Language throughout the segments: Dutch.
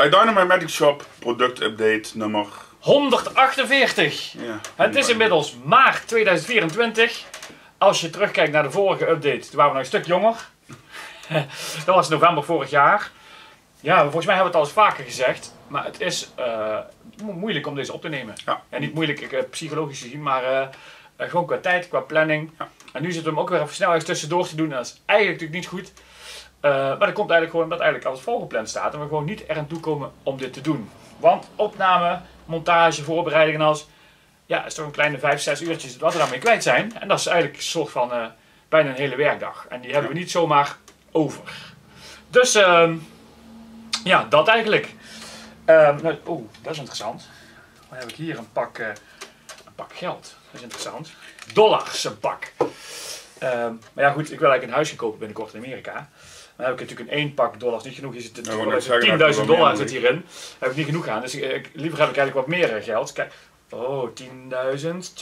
Bij Dynamite Magic Shop, product update nummer 148. Ja, het is inmiddels maart 2024. Als je terugkijkt naar de vorige update, toen waren we nog een stuk jonger. Dat was november vorig jaar. Ja, volgens mij hebben we het al eens vaker gezegd. Maar het is moeilijk om deze op te nemen. Ja. En niet moeilijk psychologisch gezien, maar gewoon qua tijd, qua planning. Ja. En nu zitten we hem ook weer even snel eens tussendoor te doen. En dat is eigenlijk natuurlijk niet goed. Maar dat komt eigenlijk gewoon omdat eigenlijk alles volgepland staat. En we gewoon niet er aan toe komen om dit te doen. Want opname, montage, voorbereiding en alles. Ja, is toch een kleine 5-6 uurtjes dat we daarmee kwijt zijn. En dat is eigenlijk een soort van bijna een hele werkdag. En die hebben we niet zomaar over. Dus ja, dat eigenlijk. Nou, oh, dat is interessant. Dan heb ik hier een pak geld. Dat is interessant. Dollars een pak. Maar ja, goed, ik wil eigenlijk een huisje kopen binnenkort in Amerika. Dan heb ik natuurlijk in één pak dollars niet genoeg. Hier zit $10.000 zit hierin. Daar heb ik niet genoeg aan. Dus liever heb ik eigenlijk wat meer geld. Kijk. Oh, 10.000,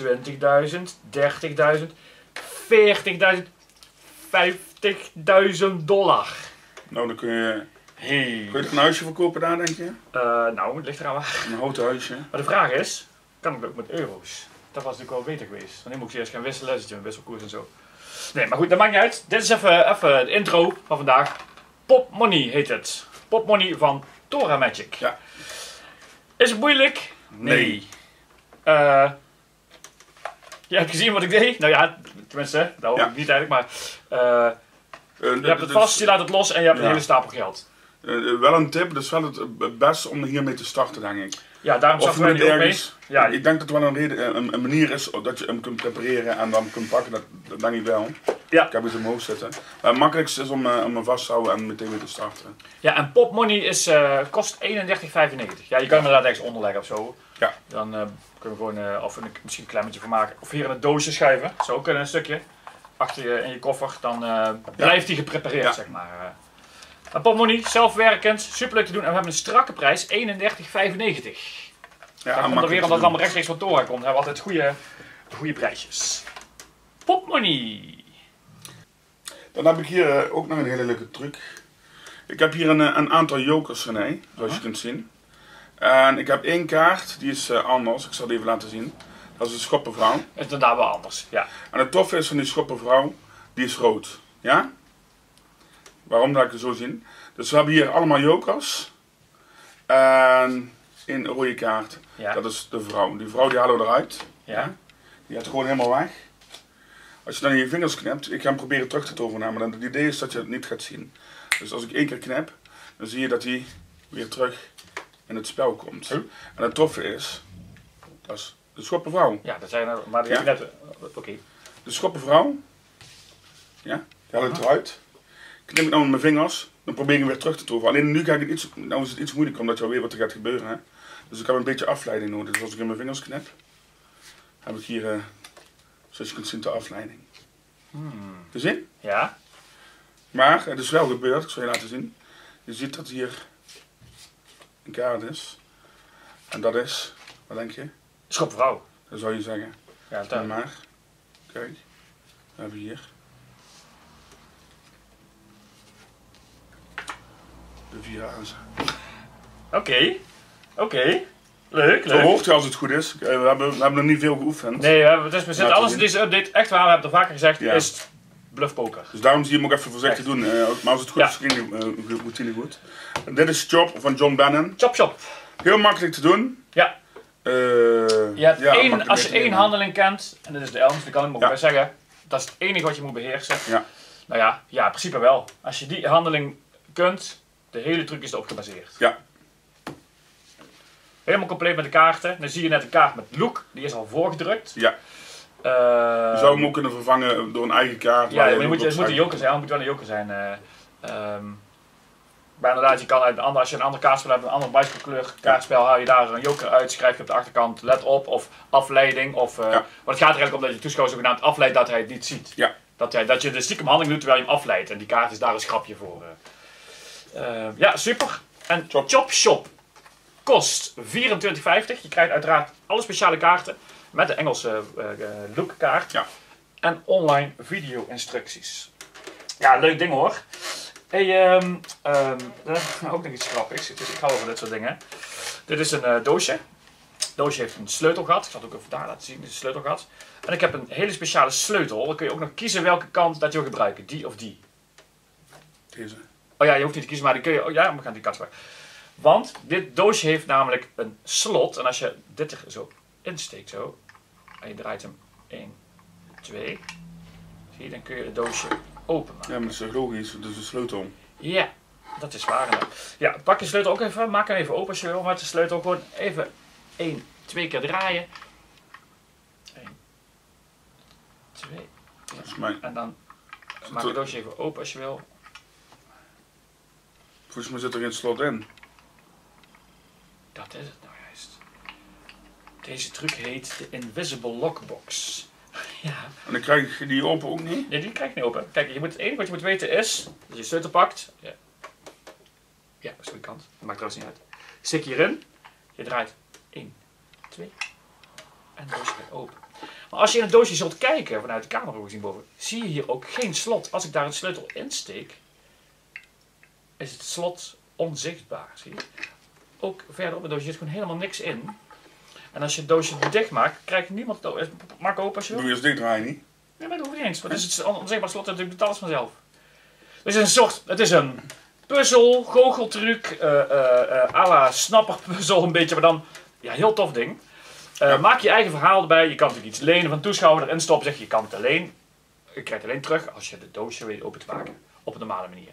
20.000, 30.000, 40.000, 50.000 dollar. Nou, dan kun je... Hey. Kun je er een huisje verkopen daar, denk je? Nou, het ligt eraan waar. Een houten huisje. Maar de vraag is, kan ik dat ook met euro's? Dat was natuurlijk wel beter geweest. Want nu moet ik eerst gaan wisselen, zit je met wisselkoers en zo. Nee, maar goed, dat maakt niet uit. Dit is even de intro van vandaag. Pop Money heet het. Pop Money van Tora Magic. Ja. Is het moeilijk? Nee. Je hebt gezien wat ik deed? Nou ja, tenminste, dat hoop ik niet eigenlijk, maar je hebt het vast, je laat het los en je hebt een hele stapel geld. Wel een tip, dus wel het best om hiermee te starten, denk ik. Ja, daarom starten we nu ook mee. Ja. Ik denk dat er wel een manier is dat je hem kunt prepareren en dan kunt pakken, dat denk ik wel. Ja. Ik heb het omhoog zitten. Maar het makkelijkste is om hem vast te houden en meteen weer te starten. Ja, en Pop Money kost €31,95. Ja, je kan hem inderdaad ergens onderleggen of zo. Ja. Dan kunnen we gewoon, of misschien een klemmetje van maken, of hier in een doosje schuiven. Dat zou ook kunnen, een stukje. Achter je in je koffer, dan blijft die geprepareerd, zeg maar. Pop Money, zelfwerkend, super leuk te doen en we hebben een strakke prijs, €31,95. Ja, dan komt er weer omdat het allemaal rechtstreeks van Tora komt, hebben we altijd goede prijsjes. Pop Money! Dan heb ik hier ook nog een hele leuke truc. Ik heb hier een aantal jokers in, zoals je kunt zien. En ik heb één kaart, die is anders, ik zal die even laten zien. Dat is een schoppenvrouw. Dat is inderdaad wel anders, ja. En het toffe is van die schoppenvrouw, die is rood, ja? Waarom laat ik het zo zien? Dus we hebben hier allemaal jokers. En een rode kaart, dat is de vrouw. Die vrouw die halen we eruit. Ja. Die gaat gewoon helemaal weg. Als je dan in je vingers knipt, ik ga hem proberen terug te toveren, maar het idee is dat je het niet gaat zien. Dus als ik één keer knip, dan zie je dat hij weer terug in het spel komt. En het toffe is, dat is de schoppenvrouw. Ja, dat zijn er, maar die net, oké. De schoppenvrouw, die haal ik eruit. Knip ik nou met mijn vingers, dan probeer ik hem weer terug te toveren. Alleen nu ga ik het nou is het iets moeilijker omdat je alweer wat er gaat gebeuren. Hè? Dus ik heb een beetje afleiding nodig. Dus als ik in mijn vingers knip, heb ik hier, zoals je kunt zien, de afleiding. Gezien? Ja. Maar het is wel gebeurd, ik zal je laten zien. Je ziet dat hier een kaart is. En dat is, wat denk je? Schopvrouw. Dat zou je zeggen. Ja, dat maar. Kijk, we hebben hier. De vier hazen. Oké. Leuk. Zo hoort je als het goed is. We hebben er niet veel geoefend. Nee, we zitten alles in deze update. Echt waar, we hebben het vaker gezegd, is bluffpoker. Dus daarom zie je hem ook even voorzichtig doen. Maar als het goed is, moet hij niet goed. En dit is Chop van John Bannon. Chop Shop. Heel makkelijk te doen. Ja. Als je één handeling kent, en dat is de Elms, dat kan ik maar zeggen. Dat is het enige wat je moet beheersen. Ja. Nou ja, in principe wel. Als je die handeling kunt... De hele truc is erop gebaseerd. Ja. Helemaal compleet met de kaarten. Dan zie je net een kaart met look. Die is al voorgedrukt. Ja. Je zou hem ook kunnen vervangen door een eigen kaart. Ja, maar het moet een joker zijn. Het moet wel een joker zijn. Maar inderdaad, je kan uit als je een ander kaartspel hebt, een ander bicyclekleur kaartspel, haal je daar een joker uit, schrijf je op de achterkant, let op, of afleiding. Of, Want het gaat er eigenlijk om dat je toeschouwer zogenaamd afleidt dat hij het niet ziet. Ja. Dat je de stiekem handeling doet terwijl je hem afleidt. En die kaart is daar een schrapje voor. Ja, super. En Chop Shop kost €24,50. Je krijgt uiteraard alle speciale kaarten met de Engelse lookkaart. Ja. En online video instructies. Ja, leuk ding hoor. Hey, ook nog iets grappigs. Dus ik hou over dit soort dingen. Dit is een doosje. Het doosje heeft een sleutelgat. Ik zal het ook even daar laten zien. Dit is een sleutelgat. En ik heb een hele speciale sleutel. Dan kun je ook nog kiezen welke kant dat je wil gebruiken. Die of die. Deze. Oh ja, je hoeft niet te kiezen, maar die kun je... Oh ja, we gaan die kant weg. Want dit doosje heeft namelijk een slot. En als je dit er zo insteekt, zo. En je draait hem 1, 2. Zie je, dan kun je het doosje openmaken. Ja, maar dat is logisch. Dat is een sleutel. Ja, dat is waar. Ja, pak je sleutel ook even. Maak hem even open als je wil. Met de sleutel gewoon even 1, 2 keer draaien. 1, 2. Ja. Dat is mijn. En dan maak je het doosje even open als je wil. Volgens mij zit er geen slot in. Dat is het nou juist. Deze truc heet de Invisible Lockbox. Ja. En dan krijg je die open ook niet? Nee, die krijg je niet open. Kijk, je moet, het enige wat je moet weten is, dat je sleutel pakt. Ja, ja, dat is de kant. Dat maakt trouwens niet uit. Stik hierin. Je draait 1, 2. En het doosje gaat open. Maar als je in het doosje zult kijken, vanuit de camera gezien boven, zie je hier ook geen slot. Als ik daar een sleutel in steek, is het slot onzichtbaar. Zie je? Ook verder op het doosje zit gewoon helemaal niks in. En als je het doosje dicht maakt, krijgt niemand het doosje. Maak open als je wil. Doe je als dicht draaien niet? Nee, maar dat hoeft niet eens. Want het is het onzichtbaar slot natuurlijk betaalt het vanzelf. Dus het is een soort, het is een puzzel, goocheltruc, à la snapperpuzzel een beetje, maar dan, ja, heel tof ding. Ja. Maak je eigen verhaal erbij. Je kan natuurlijk iets lenen van toeschouwer erin stoppen. Zeg je, je kan het alleen. Je krijgt het alleen terug als je het doosje weet open te maken. Op een normale manier.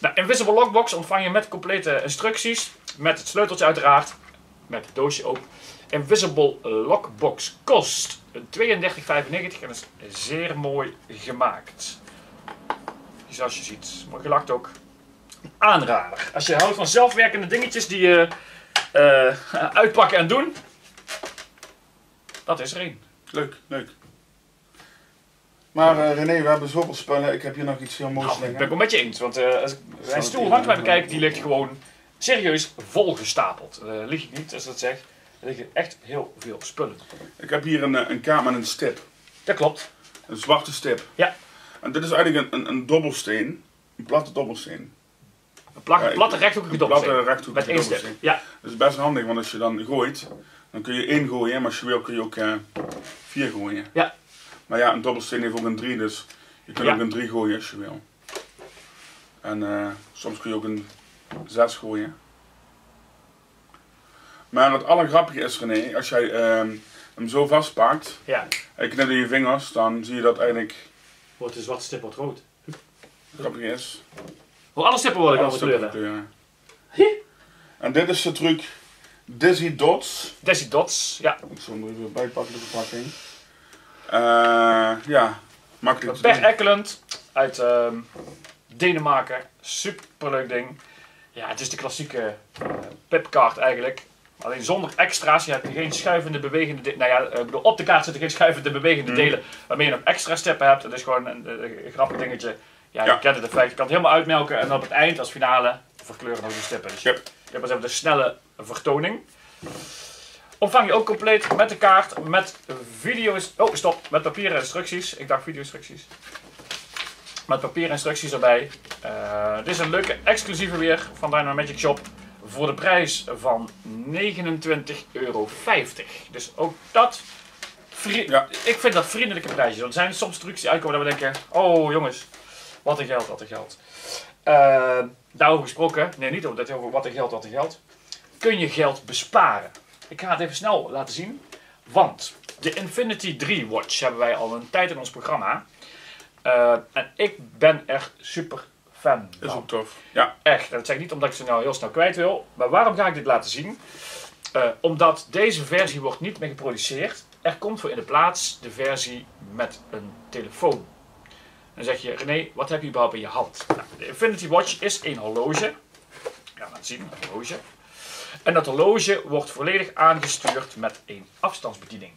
Nou, Invisible Lockbox ontvang je met complete instructies. Met het sleuteltje uiteraard. Met het doosje ook. Invisible Lockbox kost €32,95 en is zeer mooi gemaakt. Zoals je ziet, mooi gelakt ook. Een aanrader. Als je houdt van zelfwerkende dingetjes die je uitpakken en doen. Dat is er één. Leuk, leuk. Maar René, we hebben zoveel spullen. Ik heb hier nog iets heel moois liggen. Ik ben het met je eens, want als ik zijn stoel langs mij bekijk, die ligt gewoon serieus volgestapeld. Lig ik niet, als dat zeg. Er liggen echt heel veel spullen. Ik heb hier een kaart met een stip. Dat klopt. Een zwarte stip. Ja. En dit is eigenlijk een dobbelsteen. Een platte dobbelsteen. Een platte rechthoekige dobbelsteen. Platte rechthoekige met dobbelsteen. Één stip. Ja. Dat is best handig, want als je dan gooit, dan kun je 1 gooien, maar als je wil kun je ook 4 gooien. Ja. Maar ja, een dobbelsteen heeft ook een 3, dus je kunt ook een 3 gooien als je wil. En soms kun je ook een 6 gooien. Maar het allergrappige is, René, als jij hem zo vastpakt en je knipt in je vingers, dan zie je dat eigenlijk... Wordt de zwarte stip wat rood. Het grappige is... Hoe alle stippen worden alle kleuren. En dit is de truc Dizzy Dots. Dizzy Dots, ja. Ik zal hem even bijpakken, de verpakking. Ja, makkelijk. Per Eklund uit Denemarken. Superleuk ding. Ja, het is de klassieke pipkaart eigenlijk. Alleen zonder extra's. Je hebt geen schuivende, bewegende delen. Nou ja, ik bedoel, op de kaart zitten geen schuivende, bewegende delen. Waarmee je nog extra stippen hebt. Het is gewoon een grappig dingetje. Ja, je kent het effect. Je kan het helemaal uitmelken. En op het eind, als finale, verkleuren nog die stippen. Dus je hebt even de snelle vertoning. Ontvang je ook compleet met de kaart, met video's. Oh, stop. Met papieren instructies. Ik dacht video-instructies. Met papieren instructies erbij. Dit is een leuke exclusieve weer van Dynamite Magic Shop. Voor de prijs van €29,50. Dus ook dat. Ik vind dat vriendelijke prijsjes. Want er zijn soms trucs die uitkomen dat we denken: oh jongens, wat een geld, wat een geld. Daarover gesproken. Nee, niet over dat, over wat een geld, wat een geld. Kun je geld besparen? Ik ga het even snel laten zien, want de Infinity 3 Watch hebben wij al een tijd in ons programma. En ik ben echt super fan van. Is ook tof. Ja. Echt, en dat zeg ik niet omdat ik ze nou heel snel kwijt wil, maar waarom ga ik dit laten zien? Omdat deze versie wordt niet meer geproduceerd. Er komt voor in de plaats de versie met een telefoon. Dan zeg je, René, wat heb je überhaupt in je hand? Nou, de Infinity Watch is een horloge. Ik ga het zien, een horloge. En dat horloge wordt volledig aangestuurd met een afstandsbediening.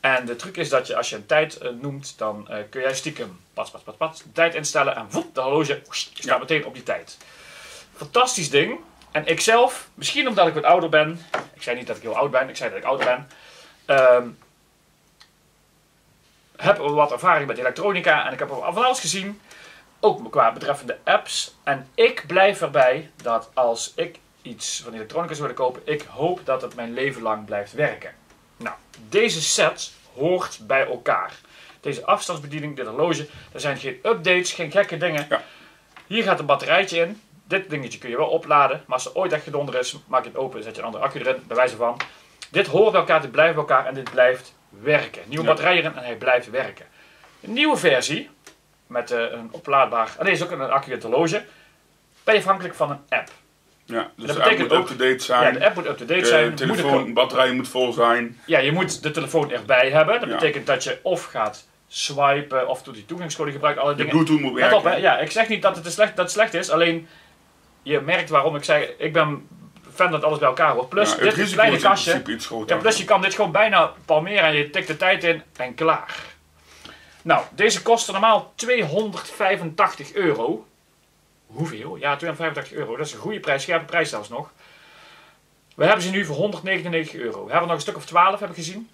En de truc is dat je, als je een tijd noemt, dan kun jij stiekem de tijd instellen. En woep, de horloge staat meteen op die tijd. Fantastisch ding. En ik zelf, misschien omdat ik wat ouder ben. Ik zei niet dat ik heel oud ben, ik zei dat ik ouder ben. Heb wat ervaring met elektronica en ik heb al van alles gezien. ook qua betreffende apps. En ik blijf erbij dat als ik iets van elektronica zou willen kopen, ik hoop dat het mijn leven lang blijft werken. Nou, deze set hoort bij elkaar. Deze afstandsbediening, dit horloge, er zijn geen updates, geen gekke dingen. Ja. Hier gaat een batterijtje in. Dit dingetje kun je wel opladen, maar als er ooit echt gedonder is, maak je het open en zet je een andere accu erin, bij wijze van. Dit hoort bij elkaar, dit blijft bij elkaar en dit blijft werken. Nieuwe batterij erin en hij blijft werken. Een nieuwe versie, met een oplaadbaar, en deze is ook een accu in het horloge, ben je afhankelijk van een app. Ja, dus dat de app moet up-to-date zijn. Ja, de app moet up-to-date zijn. De telefoon, batterij moet vol zijn. Ja, je moet de telefoon erbij hebben. Dat betekent dat je of gaat swipen, of doet die toegangscode gebruikt, alle dingen. Bluetooth moet werken. Let op, ja, ik zeg niet dat het slecht is, alleen je merkt waarom ik zeg, ik ben fan dat alles bij elkaar hoort. Plus, dit is een kleine kastje. Ja, plus je kan dit gewoon bijna palmeren en je tikt de tijd in en klaar. Nou, deze kostte normaal €285. Hoeveel? Ja, €285. Dat is een goede prijs, scherpe prijs zelfs nog. We hebben ze nu voor €199. We hebben nog een stuk of 12, heb ik gezien.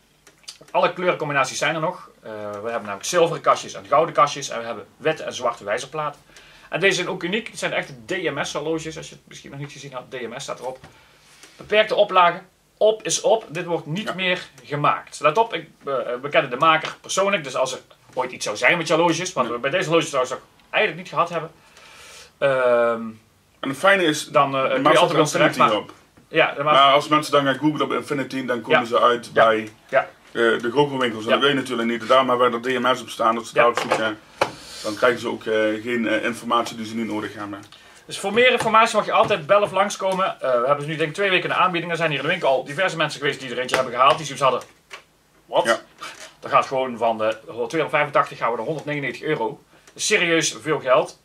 Alle kleurencombinaties zijn er nog. We hebben namelijk zilveren kastjes en gouden kastjes. En we hebben witte en zwarte wijzerplaten. En deze zijn ook uniek. Het zijn echte DMS horloges. Als je het misschien nog niet gezien had, DMS staat erop. Beperkte oplagen. Op is op. Dit wordt niet meer gemaakt. Let op, we kennen de maker persoonlijk. Dus als er ooit iets zou zijn met je horloges. Wat we bij deze horloges trouwens ook eigenlijk niet gehad hebben. En het fijne is, dan kun je altijd wel terecht maken. Ja, maar als mensen dan gaan googlen op Infinity, dan komen ze uit bij de goochelwinkels. Dat weet je natuurlijk niet. Daar maar waar dat DMS op staan, dat ze daar op zoek zijn. Dan krijgen ze ook geen informatie die ze nu nodig hebben. Dus voor meer informatie mag je altijd bellen of langskomen. We hebben nu denk ik 2 weken in de aanbieding. Er zijn hier in de winkel al diverse mensen geweest die er eentje hebben gehaald. Die zoiets hadden. Wat? Ja. Dan gaat gewoon van de €285 gaan we naar €199. Serieus veel geld.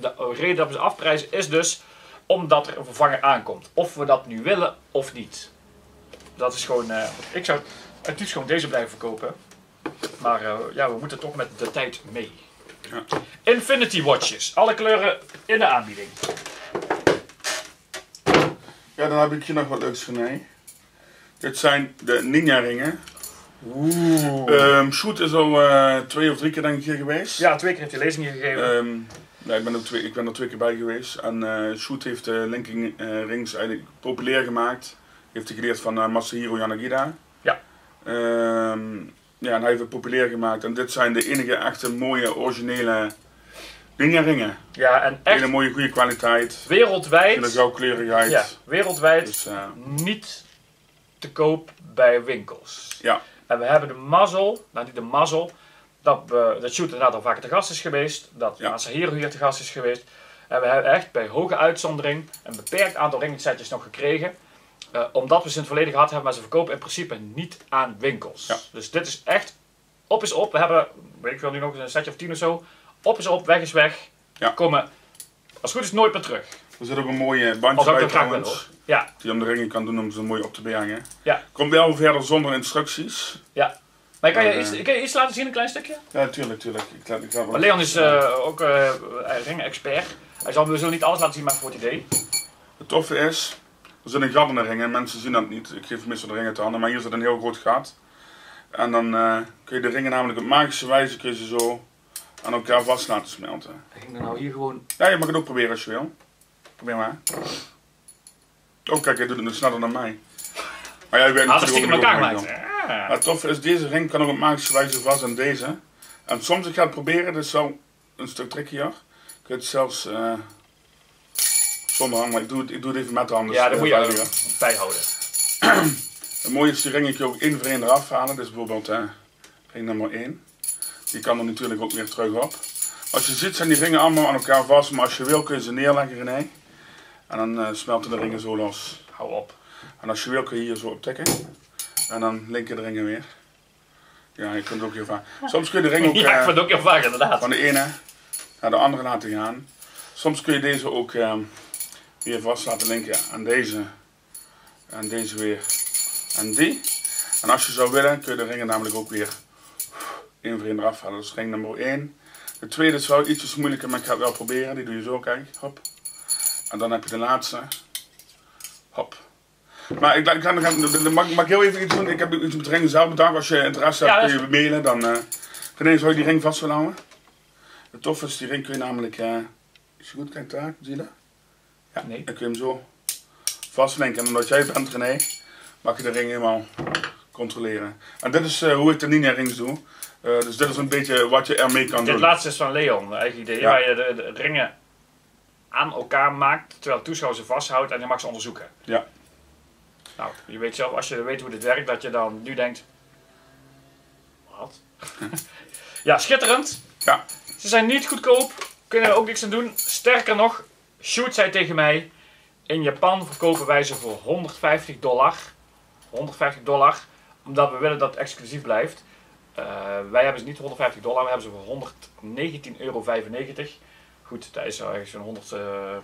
De reden dat we ze afprijzen is dus omdat er een vervanger aankomt. Of we dat nu willen of niet. Dat is gewoon... ik zou het liefst gewoon deze blijven verkopen. Maar ja, we moeten toch met de tijd mee. Ja. Infinity Watches, alle kleuren in de aanbieding. Ja, dan heb ik hier nog wat leuks van mee. Dit zijn de Ninja Ringen. Oeh. Shoot is al 2 of 3 keer denk ik hier geweest. Ja, 2 keer heeft hij lezing hier gegeven. Nee, ik ben er 2 keer bij geweest. En Shoot heeft de linking rings eigenlijk populair gemaakt. Heeft hij geleerd van Masahiro Yanagida. Ja. Ja, en hij heeft het populair gemaakt. En dit zijn de enige echte mooie, originele ringen. Ja, en echt... Hele mooie, goede kwaliteit. Wereldwijd... De goudkleurigheid. Ja, wereldwijd dus, niet te koop bij winkels. Ja. En we hebben de mazzel, nou niet de mazzel, dat Shoot inderdaad al vaker te gast is geweest. Dat Masahiro hier te gast is geweest. En we hebben echt bij hoge uitzondering een beperkt aantal ringsetjes nog gekregen. Omdat we ze in het verleden gehad hebben, maar ze verkopen in principe niet aan winkels. Ja. Dus dit is echt, op is op. We hebben, weet ik wel, nu nog een setje of 10 of zo. Op is op, weg is weg. Ja. Komen, als het goed is, nooit meer terug. Er zit ook een mooie bandje bij trouwens. Ja. Die om de ringen kan doen om ze mooi op te behangen. Ja. Komt wel verder zonder instructies. Ja. Maar kan je iets laten zien, een klein stukje? Ja, tuurlijk. Maar Leon is ook ringen-expert. Hij zal dus niet alles laten zien, maar voor het idee. Het toffe is... Er zit een gat in de ringen, mensen zien dat niet. Ik geef meestal de ringen te handen, maar hier zit een heel groot gat. En dan kun je de ringen namelijk op magische wijze kun je ze zo aan elkaar vast laten smelten. Ging er nou hier gewoon... Ja, je mag het ook proberen als je wil. Probeer maar. Oh kijk, hij doet het nog sneller dan mij. Maar jij weet natuurlijk ook niet hoe het gaat. Het toffe is, deze ring kan ook op magische wijze vast aan deze. En soms ik ga het proberen, dit is zo een stuk trickier. Kun je het zelfs... Zonder hang, maar ik doe het even met de handen. Ja, dat moet je ook bijhouden. Het mooie is, die ringen kun je ook één voor één eraf halen. Dus bijvoorbeeld ring nummer 1. Die kan er natuurlijk ook weer terug op. Als je ziet zijn die ringen allemaal aan elkaar vast. Maar als je wil kun je ze neerleggen, René. En dan smelten de ringen zo los. Hou op. En als je wil kun je hier zo op tikken. En dan linken de ringen weer. Ja, je kunt het ook heel vaak. Soms kun je de ring ook... Ja, ik vind het ook heel vaak inderdaad. Van de ene naar de andere laten gaan. Soms kun je deze ook... Hier vast laten linken aan deze. En deze weer. En die. En als je zou willen kun je de ringen namelijk ook weer één voor één eraf halen. Dus ring nummer 1. De tweede is wel ietsjes moeilijker, maar ik ga het wel proberen. Die doe je zo, kijk. Hop. En dan heb je de laatste. Hop. Maar mag ik heel even iets doen? Ik heb iets met de ringen zelf bedacht. Als je interesse hebt kun je mailen. Dan kun je die ring vast willen houden. Het toffe is, die ring kun je namelijk, als je goed kijkt daar, zie je dat? Ja, nee. Dan kun je hem zo vastlinken. En omdat jij bent, René, mag je de ring helemaal controleren. En dit is hoe ik de Ninja Rings doe. Dus dit is een beetje wat je ermee kan doen. Dit laatste is van Leon, eigen idee. Ja. Waar je de ringen aan elkaar maakt, terwijl de toeschouwer ze vasthoudt en je mag ze onderzoeken. Ja. Nou, je weet zelf, als je weet hoe dit werkt, dat je dan nu denkt... Wat? Ja, schitterend. Ja. Ze zijn niet goedkoop, kunnen er ook niks aan doen. Sterker nog, Shoot zei tegen mij, in Japan verkopen wij ze voor $150. $150, omdat we willen dat het exclusief blijft. Wij hebben ze niet $150, we hebben ze voor €119,95. Goed, dat is ergens zo'n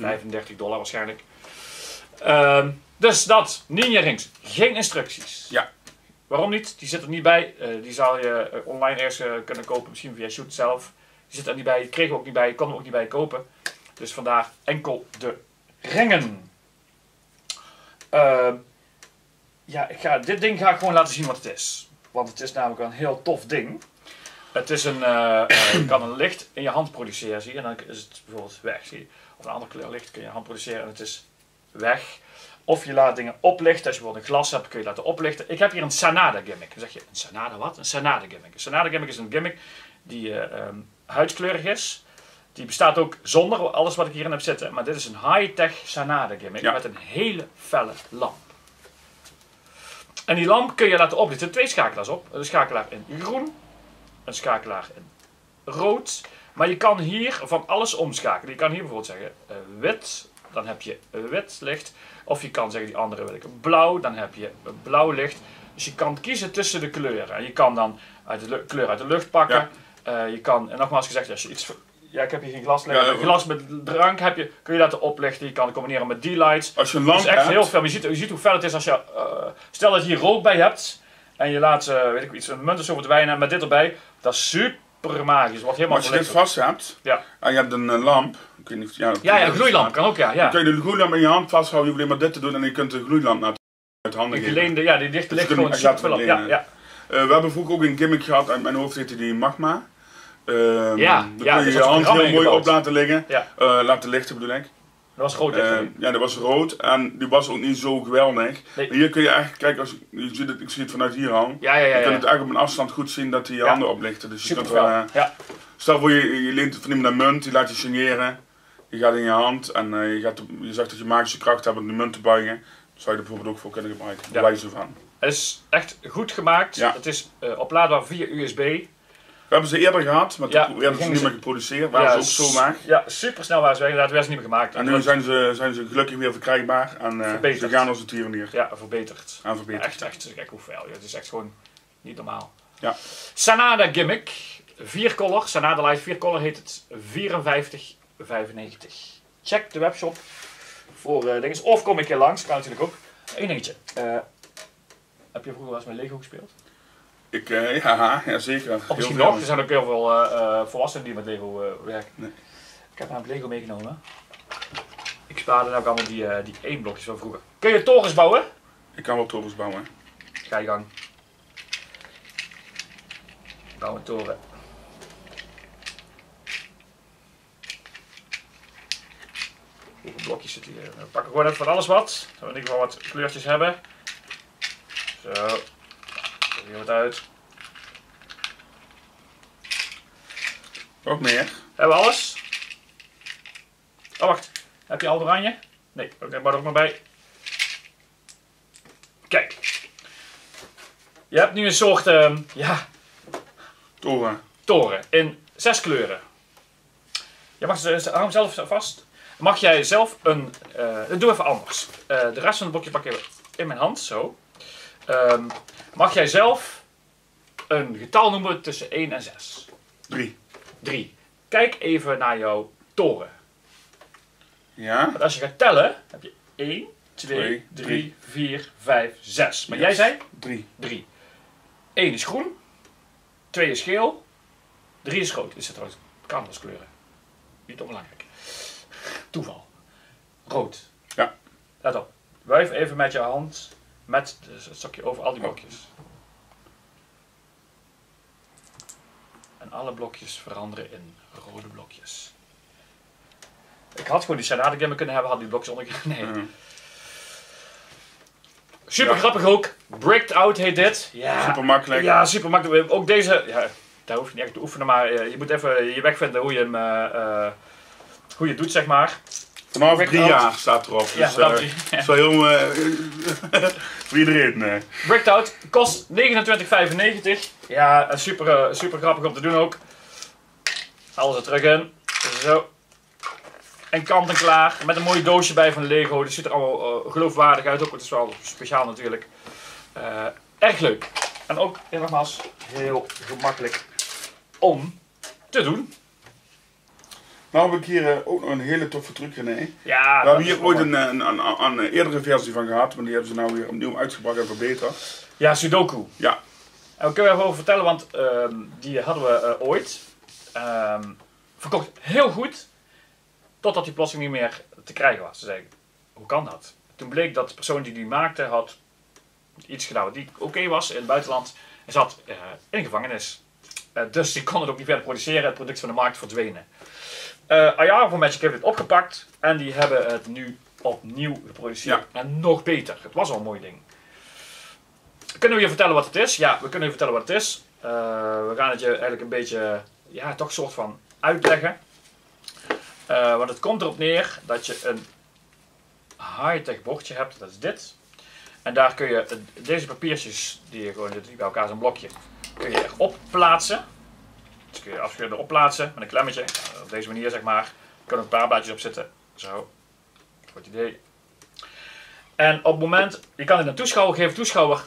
$135 waarschijnlijk. Dus dat, Ninja Rings, geen instructies. Ja. Waarom niet? Die zit er niet bij. Die zal je online eerst kunnen kopen, misschien via Shoot zelf. Die zit er niet bij, die kregen we ook niet bij, kon hem ook niet bij kopen. Dus vandaar enkel de ringen. Ja, dit ding ga ik gewoon laten zien wat het is. Want het is namelijk een heel tof ding. Het is een, je kan een licht in je hand produceren, zie je. En dan is het bijvoorbeeld weg, zie je. Of een andere kleur licht kun je in je hand produceren en het is weg. Of je laat dingen oplichten. Als je bijvoorbeeld een glas hebt, kun je laten oplichten. Ik heb hier een Sanada gimmick. Dan zeg je, een Sanada wat? Een Sanada gimmick. Een Sanada gimmick is een gimmick die huidskleurig is. Die bestaat ook zonder alles wat ik hierin heb zitten. Maar dit is een high-tech Sanada gimmick, ja, met een hele felle lamp. En die lamp kun je laten oplichten. Twee schakelaars op. Een schakelaar in groen. Een schakelaar in rood. Maar je kan hier van alles omschakelen. Je kan hier bijvoorbeeld zeggen wit. Dan heb je wit licht. Of je kan zeggen, die andere wil ik blauw. Dan heb je blauw licht. Dus je kan kiezen tussen de kleuren. En je kan dan de kleur uit de lucht pakken. Ja. Je kan, en nogmaals gezegd, als je iets... Ja, ik heb hier geen glas liggen. Ja, een glas met drank heb je, kun je laten oplichten. Je kan het combineren met D-Lights. Als je een lamp hebt... heel veel. Je ziet hoe fel het is als je... stel dat je hier rood bij hebt. En je laat, weet ik iets, een munt of zo met wijn met dit erbij. Dat is super magisch. Wordt helemaal, maar als je dit vast hebt, ja, en je hebt een lamp... Niet, ja, ja, een gloeilamp kan ook, ja, ja. Dan kun je de gloeilamp in je hand vasthouden, je hoeft alleen maar dit te doen en je kunt de gloeilamp naar uit handen geven. Ja, die dicht ligt dus gewoon super lamp. Ja, ja. We hebben vroeger ook een gimmick gehad, uit mijn hoofd heette die Magma. Ja, dan kun je je hand heel mooi op laten liggen, ja, laten lichten bedoel ik. Dat was rood, ja, dat was rood en die was ook niet zo geweldig. Nee. Hier kun je eigenlijk, kijk, als je ziet het, ik zie het vanuit hier al. Ja, ja, ja, ja. Je kunt het eigenlijk op een afstand goed zien dat die je handen oplichten. Dus je kunt wel, ja. Stel voor je leent van iemand een munt, die laat je signeren. Je gaat in je hand en je zegt dat je magische kracht hebt om de munt te buigen. Zou je er bijvoorbeeld ook voor kunnen gebruiken. Daar wijze van. Het is echt goed gemaakt. Ja. Het is oplaadbaar via USB. We hebben ze eerder gehad, maar ja, toen werden ze niet meer geproduceerd. Waren ze ook zo maag. Ja, super snel waren ze weg. Inderdaad, werden ze niet meer gemaakt. En nu zijn ze gelukkig weer verkrijgbaar. En ze gaan als het hier en hier. Ja, verbeterd. En verbeterd. Ja, echt kijk hoeveel. Het is echt gewoon niet normaal. Ja. Sanada gimmick. 4-color. Sanada Live 4-color heet het. 54,95. Check de webshop voor dingen. Of kom ik hier langs, kan natuurlijk ook. Eén dingetje. Heb je vroeger wel eens met Lego gespeeld? Ik, ja, zeker. Of misschien nog, er zijn ook heel veel volwassenen die met Lego werken. Nee. Ik heb namelijk Lego meegenomen. Ik spaarde ook allemaal die één blokjes van vroeger. Kun je torens bouwen? Ik kan wel torens bouwen. Ga je gang. Bouw een toren. Hoeveel blokjes zitten hier? We pakken gewoon even van alles wat. Zodat we in ieder geval wat kleurtjes hebben. Zo. Zet hier wat uit. Ook meer. Hebben we alles? Oh wacht. Heb je al oranje? Nee. Oké, bouw er ook maar bij. Kijk. Je hebt nu een soort... ja. Toren. Toren. In 6 kleuren. Je mag hem zelf vast. Mag jij zelf een... doe even anders. De rest van het blokje pak ik even in mijn hand, zo. Mag jij zelf een getal noemen tussen 1 en 6? 3. 3. Kijk even naar jouw toren. Ja. Want als je gaat tellen, heb je 1, 2, 3, 4, 5, 6. Maar jij zei? 3. 3. 1 is groen. 2 is geel. 3 is rood. Is het trouwens canvaskleuren? Niet onbelangrijk. Toeval. Rood. Ja. Let op. Wuif even met je hand met het stokje over al die blokjes. En En alle blokjes veranderen in rode blokjes. Ik had gewoon die Sanada Gimmick kunnen hebben, had die blokjes onder. Nee. Super grappig ook. Bricked Out heet dit. Ja. Super makkelijk. Ja, super makkelijk. Ook deze. Ja, daar hoef je niet echt te oefenen, maar je moet even je weg vinden hoe je hem hoe je het doet, zeg maar. Vanaf 3 jaar staat erop. Dus, ja, dat is wel heel. Voor iedereen, nee. Bricked Out kost 29,95. Ja, super, super grappig om te doen ook. Alles er terug in. Zo. En kant en klaar. Met een mooi doosje bij van Lego. Dat ziet er allemaal geloofwaardig uit. Ook, het is wel speciaal natuurlijk. Erg leuk. En ook, nogmaals, heel gemakkelijk om te doen. Nou heb ik hier ook nog een hele toffe truc, René. Ja, we hebben hier ooit een eerdere versie van gehad, maar die hebben ze nou weer opnieuw uitgebracht en verbeterd. Ja, Sudoku. Ja. En we kunnen er even over vertellen, want die hadden we ooit. Verkocht heel goed, totdat die plotseling niet meer te krijgen was. Ze zeiden, hoe kan dat? Toen bleek dat de persoon die die maakte, had iets gedaan die oké was in het buitenland. En zat in gevangenis. Dus die kon het ook niet verder produceren, het product van de markt verdwenen. Iarvel Magic heeft het opgepakt en die hebben het nu opnieuw geproduceerd. Ja. En nog beter, het was al een mooi ding. Kunnen we je vertellen wat het is? Ja, we kunnen je vertellen wat het is. We gaan het je eigenlijk een beetje, ja, toch soort van uitleggen. Want het komt erop neer dat je een high-tech bordje hebt, dat is dit. En daar kun je deze papiertjes, die je gewoon bij elkaar zijn blokje, kun je erop plaatsen. Dus kun je afscheuren erop plaatsen met een klemmetje. Op deze manier, zeg maar. Er kunnen een paar blaadjes op zitten. Zo. Goed idee. En op het moment, je kan het een toeschouwer geven. Toeschouwer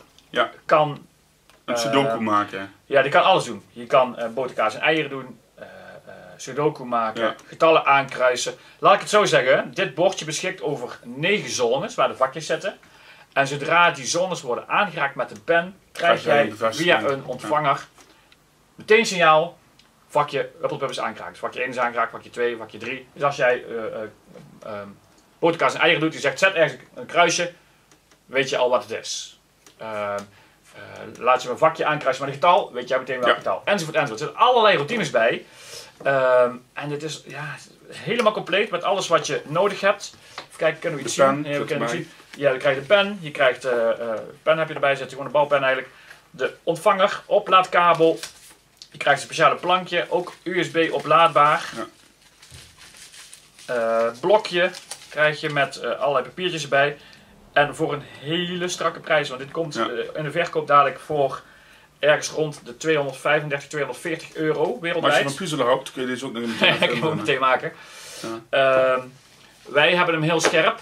kan een sudoku maken. Ja, die kan alles doen. Je kan boterkaas en eieren doen. Sudoku maken. Ja. Getallen aankruisen. Laat ik het zo zeggen. Dit bordje beschikt over 9 zones waar de vakjes zitten. En zodra die zones worden aangeraakt met een pen, krijg jij via een ontvanger meteen signaal. Vakje Huppelpup is aangeraakt. Dus vakje 1 is aangeraakt, vakje 2, vakje 3. Dus als jij boterkaas en eieren doet, die zegt zet ergens een kruisje, weet je al wat het is. Laat je een vakje aankruisen met een getal, weet jij meteen welk getal. Enzovoort, enzovoort. Er zitten allerlei routines bij. En dit is helemaal compleet met alles wat je nodig hebt. Even kijken, kunnen we iets zien? Ja, we kunnen iets zien. Ja, dan krijg je de pen. Je krijgt pen heb je erbij zitten, gewoon een bouwpen eigenlijk. De ontvanger, oplaadkabel. Je krijgt een speciale plankje, ook USB oplaadbaar. Ja. Blokje krijg je met allerlei papiertjes erbij. En voor een hele strakke prijs, want dit komt in de verkoop dadelijk voor ergens rond de 235, 240 euro wereldwijd. Maar als je een puzzel houdt, kun je deze ook nog meteen maken. Kun je meteen maken. Ja. Wij hebben hem heel scherp.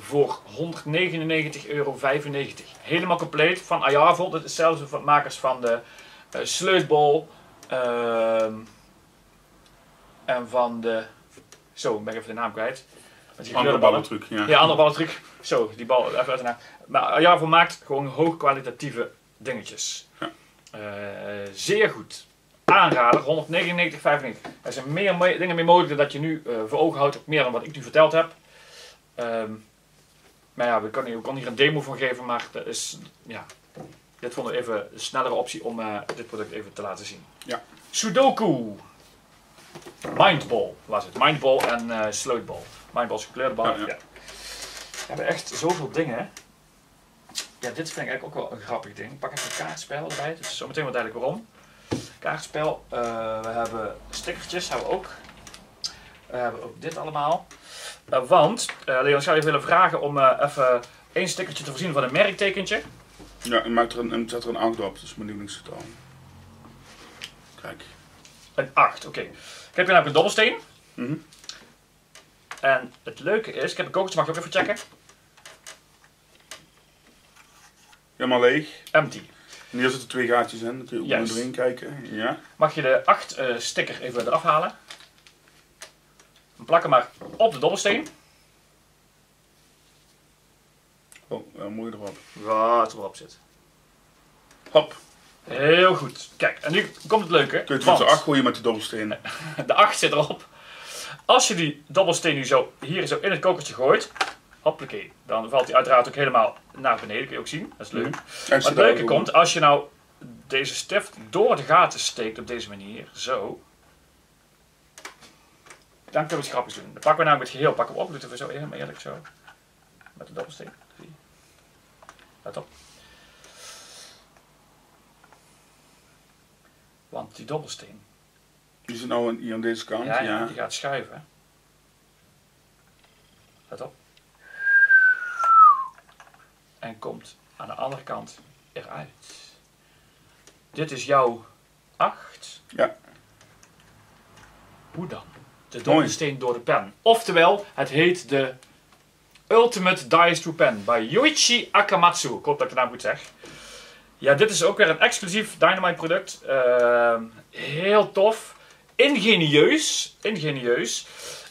Voor 199,95 euro. Helemaal compleet van Iarvel. Dat is zelfs van de makers van de sleutbol. En van de... Zo, ben ik even de naam kwijt. Andere ballentruc. Ja, andere ballentruc. Zo, die bal even uit de naam. Maar Iarvel maakt gewoon hoogkwalitatieve dingetjes. Ja. Zeer goed. Aanrader, 199,95. Er zijn meer dingen mee mogelijk dan dat je nu voor ogen houdt. Meer dan wat ik nu verteld heb. Maar ja, we kon hier een demo van geven, maar dat is, ja, dit vonden we even een snellere optie om dit product even te laten zien. Ja. Sudoku. Mindball was het. Mindball en sleutbal. Mindball is gekleurde bal. Ja. We hebben echt zoveel dingen. Ja, dit vind ik eigenlijk ook wel een grappig ding. Ik pak even een kaartspel erbij, dus zometeen wel duidelijk waarom. Kaartspel, we hebben stickertjes, hebben we ook. We hebben ook dit allemaal. Leon, zou je willen vragen om even één stickertje te voorzien van een merktekentje? Ja, en maak er zet er een 8 op, dat is mijn lievelingsgetal. Kijk. Een 8, oké. Ik heb hier namelijk een dobbelsteen. En het leuke is, ik heb een kokertje, mag je ook even checken? Helemaal leeg. Empty. En hier zitten 2 gaatjes in, dan kun je ook maar doorheen kijken. Ja. Mag je de 8 sticker even eraf halen? We plakken maar op de dobbelsteen. Oh, moet je erop. Wat erop zit. Hop. Heel goed. Kijk, en nu komt het leuke. Kun je het de 8 gooien met de dobbelsteen? De 8 zit erop. Als je die dobbelsteen nu zo, hier zo in het kokertje gooit. Hoppakee. Dan valt hij uiteraard ook helemaal naar beneden. Kun je ook zien. Dat is leuk. Maar het leuke komt, als je nou deze stift door de gaten steekt op deze manier, zo. Dan kunnen we het grapjes doen. Dan pakken we namelijk het geheel, pakken we op, doen we zo helemaal eerlijk zo. Met de dobbelsteek. Let op. Want die dobbelsteen. Is het nou hier aan deze kant? Ja, ja, die gaat schuiven. Let op. En komt aan de andere kant eruit. Dit is jouw 8. Ja. Hoe dan? De dobbelsteen door de pen. Oftewel, het heet de Ultimate Dice Thru Pen bij Yoichi Akamatsu. Ik hoop dat ik de naam goed zeg. Ja, dit is ook weer een exclusief Dynamite product. Heel tof. Ingenieus. Ingenieus.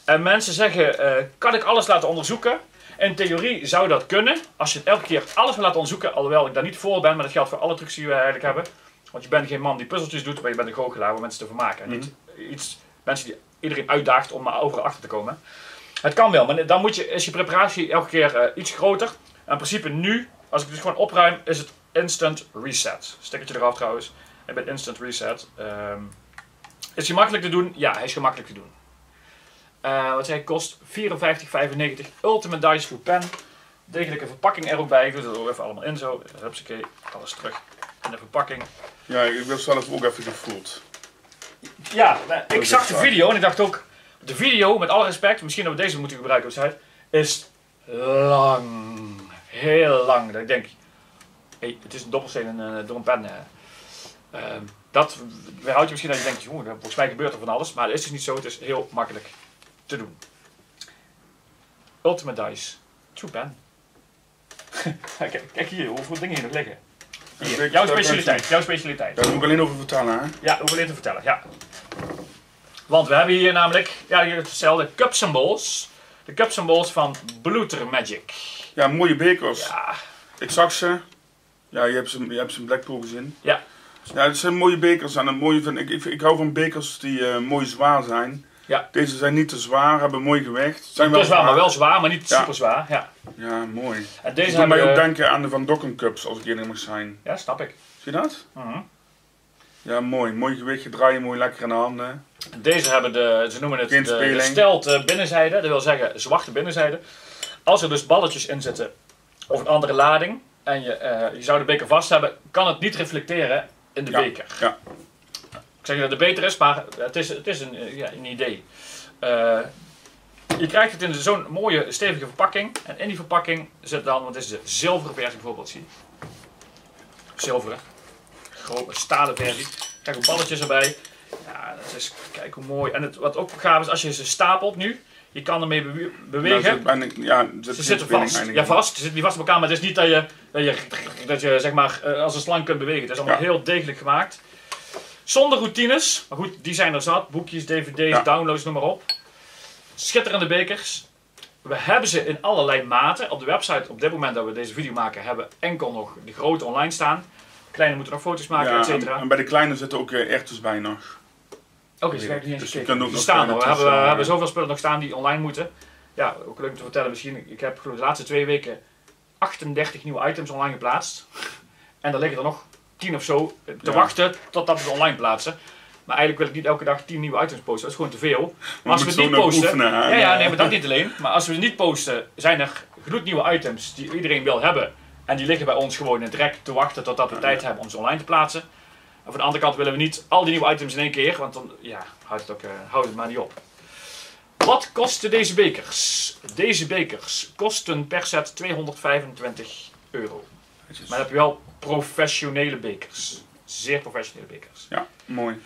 En mensen zeggen, kan ik alles laten onderzoeken? In theorie zou dat kunnen. Als je het elke keer alles wil laten onderzoeken. Alhoewel ik daar niet voor ben, maar dat geldt voor alle trucs die we eigenlijk hebben. Want je bent geen man die puzzeltjes doet, maar je bent een goochelaar om mensen te vermaken. En niet iets, mensen die iedereen uitdaagt om maar overal achter te komen. Het kan wel, maar dan moet je, is je preparatie elke keer iets groter. En in principe nu, als ik het dus gewoon opruim, is het instant reset. Stickertje eraf trouwens. En bij instant reset. Is hij makkelijk te doen? Ja, hij is gemakkelijk te doen. Wat zei kost 54,95 Ultimate Dice Thru Pen. Degelijke verpakking er ook bij. Ik doe het ook even allemaal in zo. Hupsakee, alles terug in de verpakking. Ja, ik wil zelf ook even gevoeld. Ja, nou, ik zag de video en ik dacht ook, de video, met alle respect, misschien dat we deze moeten gebruiken op de site, is lang. Heel lang. Dat ik denk, hey, het is een dobbelsteen en door een pen. Dat weerhoudt je misschien dat je denkt, joh, volgens mij gebeurt er van alles, maar dat is dus niet zo. Het is heel makkelijk te doen. Ultimate Dice Thru Pen. Kijk hier, hoeveel dingen hier nog liggen. Hier, jouw specialiteit, jouw specialiteit. Daar moet ik alleen over vertellen, hè? Ja, over alleen te vertellen, ja. Want we hebben hier namelijk, ja, hier hetzelfde, Cups and Balls. De Cups and Balls van Bluether Magic. Ja, mooie bekers. Ja. Ik zag ze. Ja, je hebt ze in Blackpool gezien. Ja. Ja, het zijn mooie bekers. En een mooie, ik hou van bekers die mooi zwaar zijn. Ja. Deze zijn niet te zwaar, hebben mooi gewicht. Zijn wel zwaar, maar wel zwaar, maar niet super zwaar. Ja, ja, mooi. En deze doet mij ook denken aan de Van Dokken Cups, als ik eerlijk mag zijn. Ja, snap ik. Zie je dat? Ja, mooi. Mooi gewichtje draaien, mooi lekker in de handen. En deze hebben de, ze noemen het de gestelte binnenzijde, dat wil zeggen zwarte binnenzijde. Als er dus balletjes in zitten of een andere lading en je zou de beker vast hebben, kan het niet reflecteren in de beker. Ja. Ik zeg niet dat het beter is, maar het is een idee. Je krijgt het in zo'n mooie stevige verpakking. En in die verpakking zit dan, want dit is de zilveren versie bijvoorbeeld, zie je. Zilveren. Grote stalen versie. Kijk, ook balletjes erbij. Ja, dat is, kijk hoe mooi. En wat ook gaaf is, als je ze stapelt nu, je kan ermee bewegen. Nou, ze zitten vast. Ja, vast. Ze zitten niet vast op elkaar, maar het is niet dat je zeg maar als een slang kunt bewegen. Het is allemaal heel degelijk gemaakt. Zonder routines, maar goed, die zijn er zat. Boekjes, dvd's, downloads, noem maar op. Schitterende bekers. We hebben ze in allerlei maten. Op de website, op dit moment dat we deze video maken, hebben enkel nog de grote online staan. Kleine moeten nog foto's maken, ja, et cetera. En bij de kleine zitten ook erwtjes bij nog. Oké, ze werkt niet eens gekeken. Die staan nog. We hebben zoveel spullen nog staan die online moeten. Ja, ook leuk om te vertellen misschien. Ik heb de laatste 2 weken 38 nieuwe items online geplaatst. En daar liggen er nog 10 of zo te wachten totdat we ze online plaatsen. Maar eigenlijk wil ik niet elke dag 10 nieuwe items posten. Dat is gewoon te veel. Maar als we het niet posten... Oefenen, ja, ja, nee, maar dat niet alleen. Maar als we het niet posten, zijn er genoeg nieuwe items die iedereen wil hebben. En die liggen bij ons gewoon in het rek te wachten totdat we tijd hebben om ze online te plaatsen. En van de andere kant willen we niet al die nieuwe items in één keer. Want dan, ja, houdt het maar niet op. Wat kosten deze bekers? Deze bekers kosten per set €225. Maar dan heb je wel professionele bekers. Zeer professionele bekers. Ja, mooi.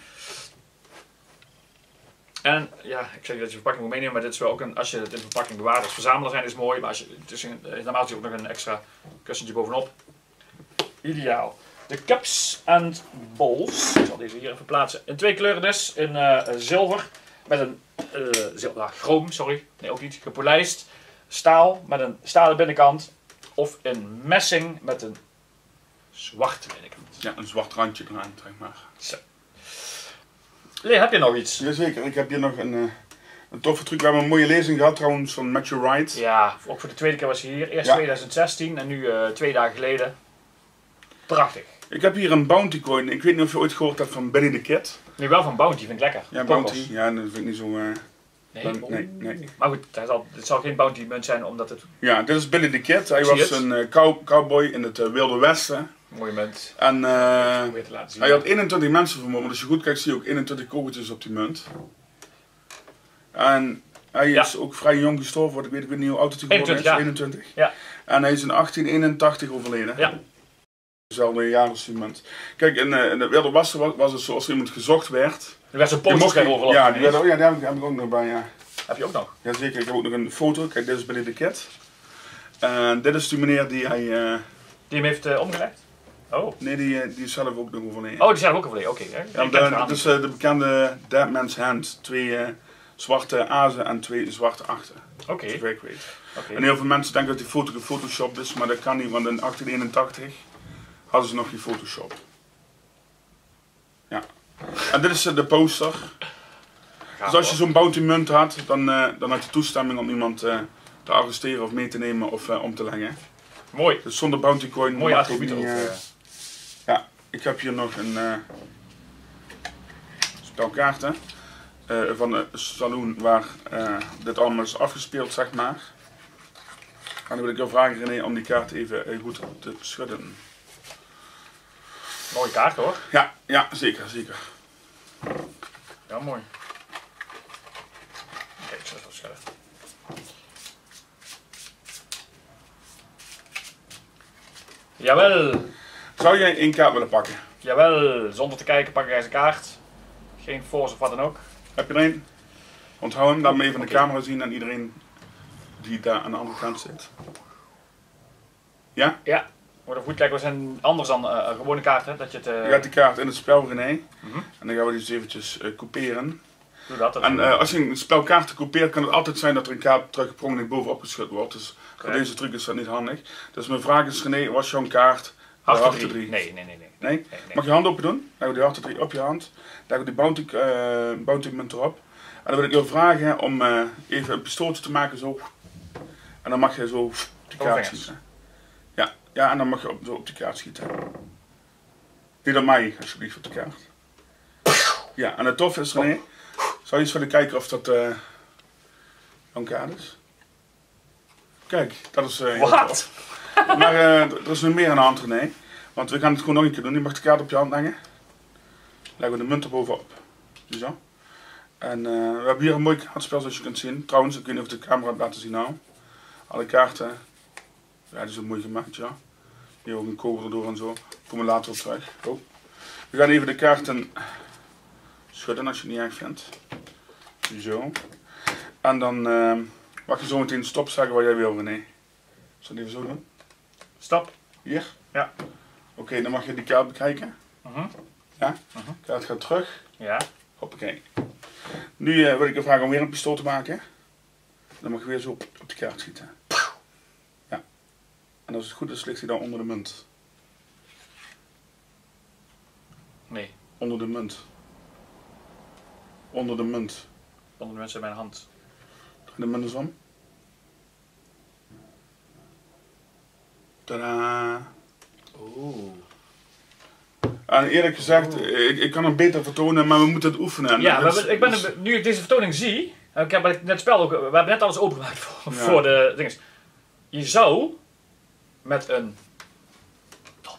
En ja, ik zeg niet dat je de verpakking moet meenemen, maar dit is wel ook een, als je het in de verpakking bewaart als verzamelaar zijn is mooi, maar als je, het is normaal ook nog een extra kussentje bovenop. Ideaal. De Cups and Balls, ik zal deze hier even plaatsen, in 2 kleuren dus, in zilver, met een chroom, sorry, nee ook niet, gepolijst, staal, met een stalen binnenkant, of in messing met een zwarte binnenkant. Ja, een zwart randje eraan, zeg maar. Zo. Lee, heb je nog iets? Jazeker, ik heb hier nog een toffe truc. We hebben een mooie lezing gehad trouwens van Matthew Wright. Ja, ook voor de tweede keer was hij hier. Eerst 2016 en nu 2 dagen geleden. Prachtig. Ik heb hier een Bounty coin. Ik weet niet of je ooit gehoord hebt van Billy the Kid. Nee, wel van Bounty, vind ik lekker. Ja, Bounty. Kokos. Ja, dat vind ik niet zo... Nee. Maar goed, het zal geen Bounty munt zijn omdat het... Ja, dit is Billy the Kid. Hij was een cowboy in het Wilde Westen. Mooie munt. En hij had 21 mensen vermoord. Maar als je goed kijkt zie je ook 21 kogeltjes op die munt. En hij is ook vrij jong gestorven, want ik weet niet hoe oud hij geworden is. 21. Ja. En hij is in 1881 overleden. Ja. Hetzelfde jaar als die munt. Kijk, in de Wilde Westen was het zoals iemand gezocht werd. Er werd zo'n poster overlopen. Ja, daar heb ik ook nog bij. Ja. Heb je ook nog? Jazeker, ik heb ook nog een foto. Kijk, dit is Billy the Kid. En dit is die meneer die hij... die hem heeft omgelegd? Oh. Nee, die is zelf ook nog overleden. Oh, die zijn ook overleden, oké. Ja, dat is de bekende Dead Man's Hand. Twee zwarte azen en twee zwarte achten. Oké. En heel veel mensen denken dat die foto gefotoshopt is, maar dat kan niet, want in 1881 hadden ze nog geen Photoshop. Ja. En dit is de poster. Gaaf, dus als je zo'n bounty munt had, dan had je toestemming om iemand te arresteren of mee te nemen of om te leggen. Mooi. Dus zonder bounty coin. Mooi attribuut ook. Ja, ik heb hier nog een spel kaarten van de saloon waar dit allemaal is afgespeeld, zeg maar. En dan wil ik jou vragen, René, om die kaart even goed te schudden. Mooie kaart hoor. Ja, ja, zeker, zeker. Ja, mooi. Oké, ik zal het opschudden. Jawel. Zou jij één kaart willen pakken? Jawel, zonder te kijken pak ik eens een kaart. Geen force of wat dan ook. Heb je er één? Onthoud hem, laat hem even de camera zien aan iedereen die daar aan de andere kant zit. Ja? Ja. Moet goed kijken, we zijn anders dan gewone kaarten. Dat je het, je gaat die kaart in het spel, René. En dan gaan we die dus eventjes kopiëren. Doe dat en als je een spel kaarten kopieert, kan het altijd zijn dat er een kaart terug per ongeluk bovenop geschud wordt. Dus voor deze truc is dat niet handig. Dus mijn vraag is, René, was jouw kaart harte 3? Nee. Mag je hand open doen? Dan we die harte 3 op je hand. Dan we die bounty munt erop. En dan wil ik jou vragen om even een pistooltje te maken zo. En dan mag je zo die kaart zien. Ja, en dan mag je op de kaart schieten. Niet aan mij, alsjeblieft, op de kaart. Ja, en het tof is, René, zou je eens willen kijken of dat een kaart is? Kijk, dat is heel tof. Maar er is nog meer aan de hand, René. Want we gaan het gewoon nog een keer doen. Je mag de kaart op je hand leggen. Leggen we de munt er bovenop. Zo. En we hebben hier een mooi kaartspel, zoals je kunt zien. Trouwens, ik weet niet of de camera het laten zien nou. Alle kaarten... Ja, dat is een mooi gemaakt, ja. Hier ook een kogel erdoor en zo. Daar komen we later op terug. Oh. We gaan even de kaarten schudden als je het niet erg vindt. Zo. En dan mag je zo meteen stop zeggen wat jij wil, René. Zal ik even zo doen? Stop. Hier? Ja. Oké, dan mag je die kaart bekijken. Ja? De kaart gaat terug. Ja. Hoppakee. Nu wil ik je vragen om weer een pistool te maken. Dan mag je weer zo op de kaart schieten. En als het goed is, ligt hij dan onder de munt. Nee. Onder de munt. Onder de munt. Onder de munt in mijn hand. Draai de munt eens om. Tadaa. Oeh. En eerlijk gezegd, ik kan hem beter vertonen, maar we moeten het oefenen. Ja, dus, nu ik deze vertoning zie, ik heb net het spel ook, we hebben net alles opengemaakt voor de dingen. Je zou... Met een top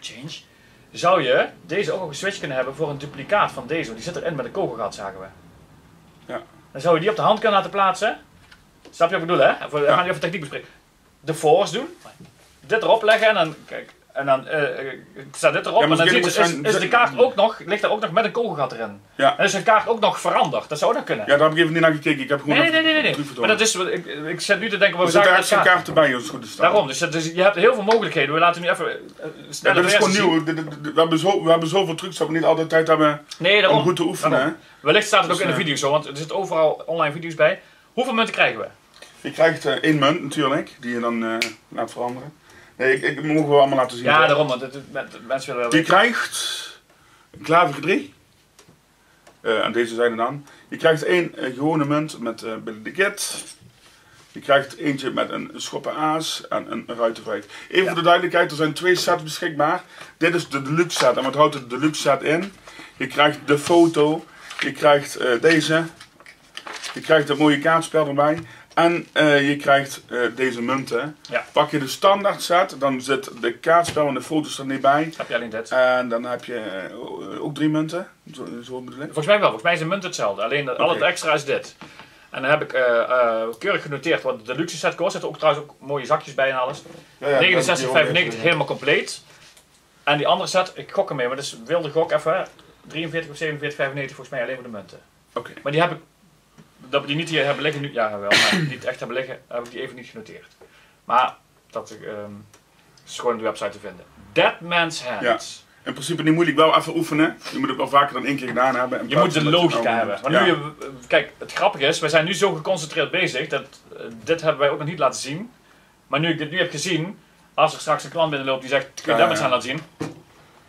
change, zou je deze ook nog een switch kunnen hebben voor een duplicaat van deze. Want die zit erin met een kogelgat, zagen we. Ja. Dan zou je die op de hand kunnen laten plaatsen. Snap je wat ik bedoel, hè? We gaan even techniek bespreken. De force doen, dit erop leggen en dan, kijk, en dan staat dit erop. Ja, en dan ziet, is de kaart ook nog, ligt er ook nog met een kogelgat erin. Ja. En is de kaart ook nog veranderd. Dat zou ook kunnen. Ja, daar heb ik even niet naar gekeken. Ik heb gewoon nee. Maar dat is, ik zit nu te denken... We zagen daar zijn kaarten bij, als het goed is. Daarom, dus je hebt heel veel mogelijkheden. We laten nu even... ja, dat is gewoon nieuw. We hebben zoveel trucs dat we niet altijd tijd hebben om goed te oefenen. Daarom. Wellicht staat het ook in de video's, want er zitten overal online video's bij. Hoeveel munten krijgen we? Je krijgt 1 munt natuurlijk, die je dan laat veranderen. Nee, ik mogen we allemaal laten zien. Ja, daarom, want mensen willen wel. Je krijgt een klaver 3. En deze zijn er dan. Je krijgt 1 gewone munt met Billy the Kid. Je krijgt eentje met een schoppen aas en een ruitervijf. Even voor de duidelijkheid, er zijn twee sets beschikbaar. Dit is de deluxe set. En wat houdt de deluxe set in? Je krijgt de foto, je krijgt deze, je krijgt een mooie kaartspel erbij. En je krijgt deze munten. Ja. Pak je de standaard set, dan zit de kaartspel en de foto's er niet bij. Heb je alleen dit? En dan heb je ook drie munten. Zo bedoel ik. Volgens mij wel, volgens mij is de munt hetzelfde. Alleen al het extra is dit. En dan heb ik keurig genoteerd wat de deluxe set kost. Er zitten ook trouwens ook mooie zakjes bij en alles. Ja, 69,95 helemaal compleet. En die andere set, ik gok ermee, maar dat is wilde gok even. 43 of 47,95 volgens mij alleen voor de munten. Okay. Maar die heb ik. Dat we die niet hier hebben liggen nu, ja wel, maar die niet echt hebben liggen, heb ik die even niet genoteerd. Maar dat is gewoon op de website te vinden. Dead Man's Hands. Ja. In principe niet moeilijk, wel even oefenen. Je moet het wel vaker dan één keer gedaan hebben. En je moet de logica hebben. Want nu kijk, het grappige is, wij zijn nu zo geconcentreerd bezig, dat dit hebben wij ook nog niet laten zien. Maar nu ik dit nu heb gezien, als er straks een klant binnenloopt die zegt, kun je Dead Man's Hands laten zien?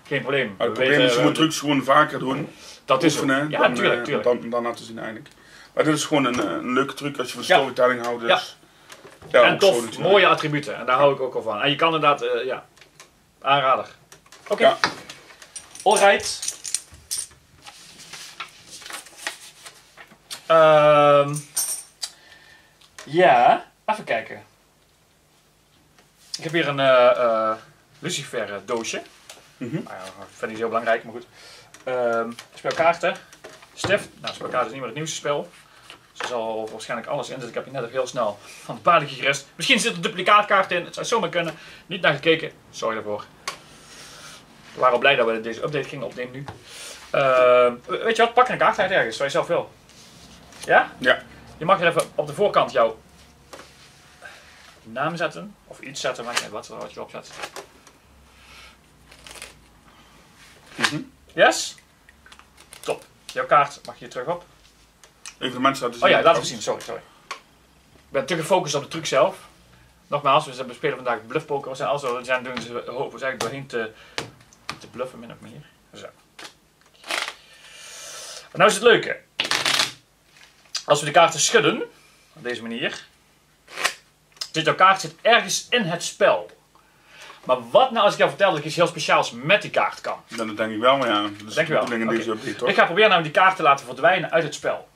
Geen probleem. Het probleem is, je moet trucs gewoon vaker doen. Dat oefenen, ja, tuurlijk. Dan laten zien eigenlijk. Maar dit is gewoon een leuke truc als je van storytelling houdt. Dus ja, en tof, mooie attributen. En daar hou ik ook al van. En je kan inderdaad, aanrader. Oké. Alright. Ja, even kijken. Ik heb hier een lucifer doosje. Dat vind ik niet heel belangrijk, maar goed. Spelkaarten. Stift. Nou, spelkaarten is niet meer het nieuwste spel. Er zal waarschijnlijk alles in zitten. Ik heb je net ook heel snel van het paardje gerust. Misschien zit er duplicaatkaart in. Het zou zomaar kunnen. Niet naar gekeken. Sorry daarvoor. We waren blij dat we deze update gingen opnemen nu. Weet je wat? Pak een kaart uit ergens. Waar je zelf wil. Ja? Ja. Je mag er even op de voorkant jouw naam zetten. Of iets zetten. Maakt niet uit wat je opzet. Yes? Top. Jouw kaart mag je terug op. Even de mensen laten zien. Oh ja, laten we zien. Sorry. Ik ben te gefocust op de truc zelf. Nogmaals, we spelen vandaag bluffpoker. We zijn also, eigenlijk doorheen te bluffen, min of meer. Zo. En nou is het leuke. Als we de kaarten schudden, op deze manier, zit jouw kaart ergens in het spel. Maar wat nou als ik jou vertel dat ik iets heel speciaals met die kaart kan? Dat denk ik wel, maar ja. Dat denk je wel. Okay. Ik ga proberen namelijk die kaart te laten verdwijnen uit het spel.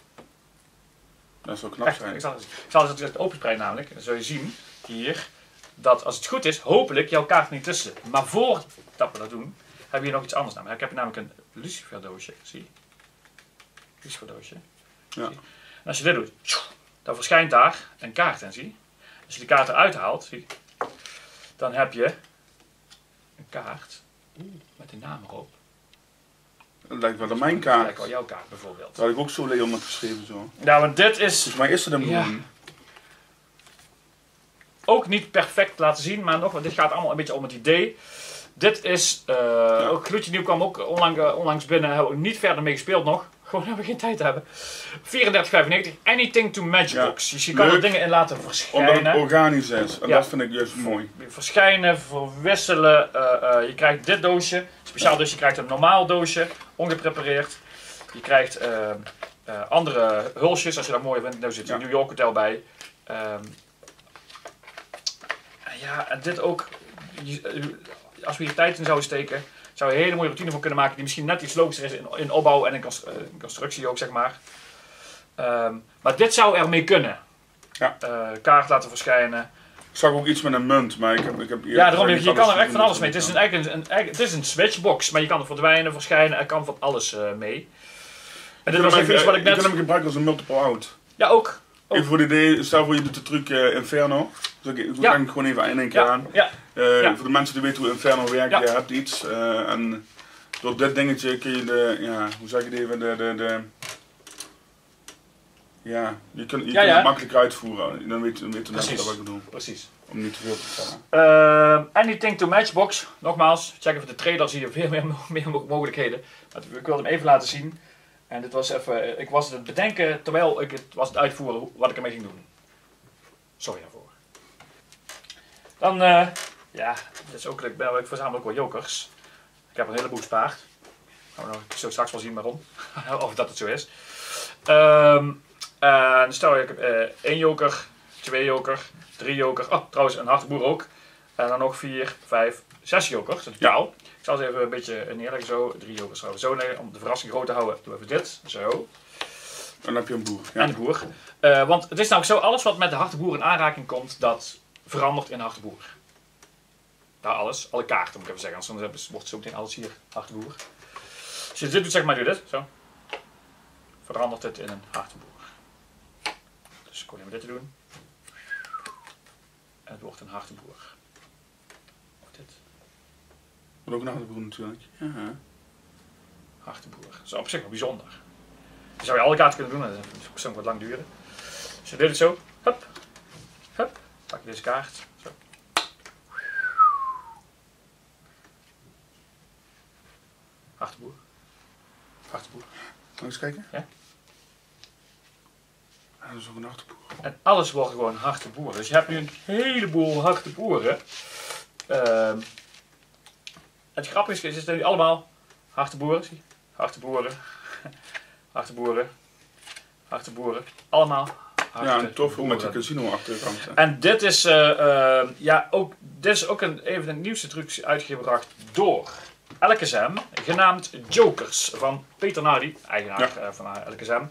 Dat zou knap zijn. Ik zal het openspreiden namelijk. Dan zul je zien hier dat als het goed is, hopelijk jouw kaart niet tussen. Maar voordat we dat doen, hebben we hier nog iets anders. Namelijk. Ik heb namelijk een luciferdoosje. Zie je? Luciferdoosje. Ja. En als je dit doet, dan verschijnt daar een kaart in. Zie je? Als je die kaart eruit haalt, zie je, dan heb je een kaart met een naam erop. Dat lijkt wel aan mijn kaart. Dat lijkt wel jouw kaart bijvoorbeeld. Dat had ik ook zo Leon met geschreven zo. Ja, want dit is... Volgens mij is het een bloem. Ook niet perfect laten zien, maar nog, want dit gaat allemaal een beetje om het idee. Dit is... Ook gloedje nieuw, kwam ook onlangs binnen. Hebben we ook niet verder mee gespeeld nog. Gewoon hebben we geen tijd te hebben. 34,95. Anything to Matchbox. Ja, dus je kan er dingen in laten verschijnen. Omdat het organisch is. En dat vind ik juist mooi. Verschijnen, verwisselen. Je krijgt dit doosje. Speciaal doosje. Je krijgt een normaal doosje. Ongeprepareerd. Je krijgt andere hulsjes. Als je dat mooi vindt. Nou zit een New York Hotel bij. En dit ook. Als we hier tijd in zouden steken. Zou je een hele mooie routine voor kunnen maken die misschien net iets logischer is in opbouw en in constructie ook, zeg maar. Maar dit zou ermee kunnen. Ja. Kaart laten verschijnen. Ik zag ook iets met een munt, maar ik heb daarom, je kan er echt van alles mee. Het is een switchbox, maar je kan er verdwijnen, verschijnen, er kan van alles mee. En dit was even iets wat ik net... Je kan hem gebruiken als een multiple out. Ja, ook. Even voor het idee, stel voor je doet de truc Inferno. Dus ik hang het gewoon even in één keer aan. Voor de mensen die weten hoe Inferno werkt, je hebt iets. En door dit dingetje kun je de, hoe zeg ik het even, je kunt het makkelijk uitvoeren. Dan weten we net wat ik bedoel. Precies. Om niet te veel te vertellen. Anything to Matchbox. Nogmaals, check even de trailer, zie je veel meer mogelijkheden. Ik wilde hem even laten zien. En dit was even, ik was het bedenken terwijl ik het was het uitvoeren wat ik ermee ging doen. Sorry daarvoor. Dan, dit is ook leuk. Ik verzamel ook wel jokers. Ik heb een heleboel gespaard. Gaan we nog zo straks wel zien waarom. of dat het zo is. Stel, ik heb 1 joker, 2,5 2 joker, 3 joker, oh, trouwens een hartboer ook. En dan nog 4, 5, 6 jokers, in totaal. Ja. Ik zal ze even een beetje neerleggen, zo, 3 jokers zouden we zo neerleggen. Om de verrassing groot te houden, doen we even dit, zo. En dan heb je een boer. Ja. En een boer. Want het is namelijk zo, alles wat met de hartboer in aanraking komt, dat verandert in hartboer. Nou, alles, alle kaarten moet ik even zeggen, anders wordt zo meteen alles hier hartboer. Als je dit doet, zeg maar, doe dit, zo. Verandert het in een hartboer. Dus ik hoor even dit te doen. En het wordt een hartboer. Of dit. Wordt ook een hartboer natuurlijk. Ja. Hartboer. Dat is op zich wel bijzonder. Dan zou je alle kaarten kunnen doen, dat is ook wat lang duren. Dus je doet het zo. Hup. Hup. Pak je deze kaart. Zo. Hartboer. Hartboer. Kan eens kijken? Ja. En dat is ook een harteboer. En alles wordt gewoon harteboeren. Dus je hebt nu een heleboel harteboeren. Het grappige is, het zijn nu allemaal harteboeren. Zie je? Harteboeren. Harteboeren. Harteboeren. Allemaal harteboeren. Ja, en tof hoe met de casino achter de kant. En dit is, ja, ook, dit is ook een van de nieuwste trucs uitgebracht door LKSM, genaamd Jokers, van Peter Nardi, eigenaar ja, van LKSM.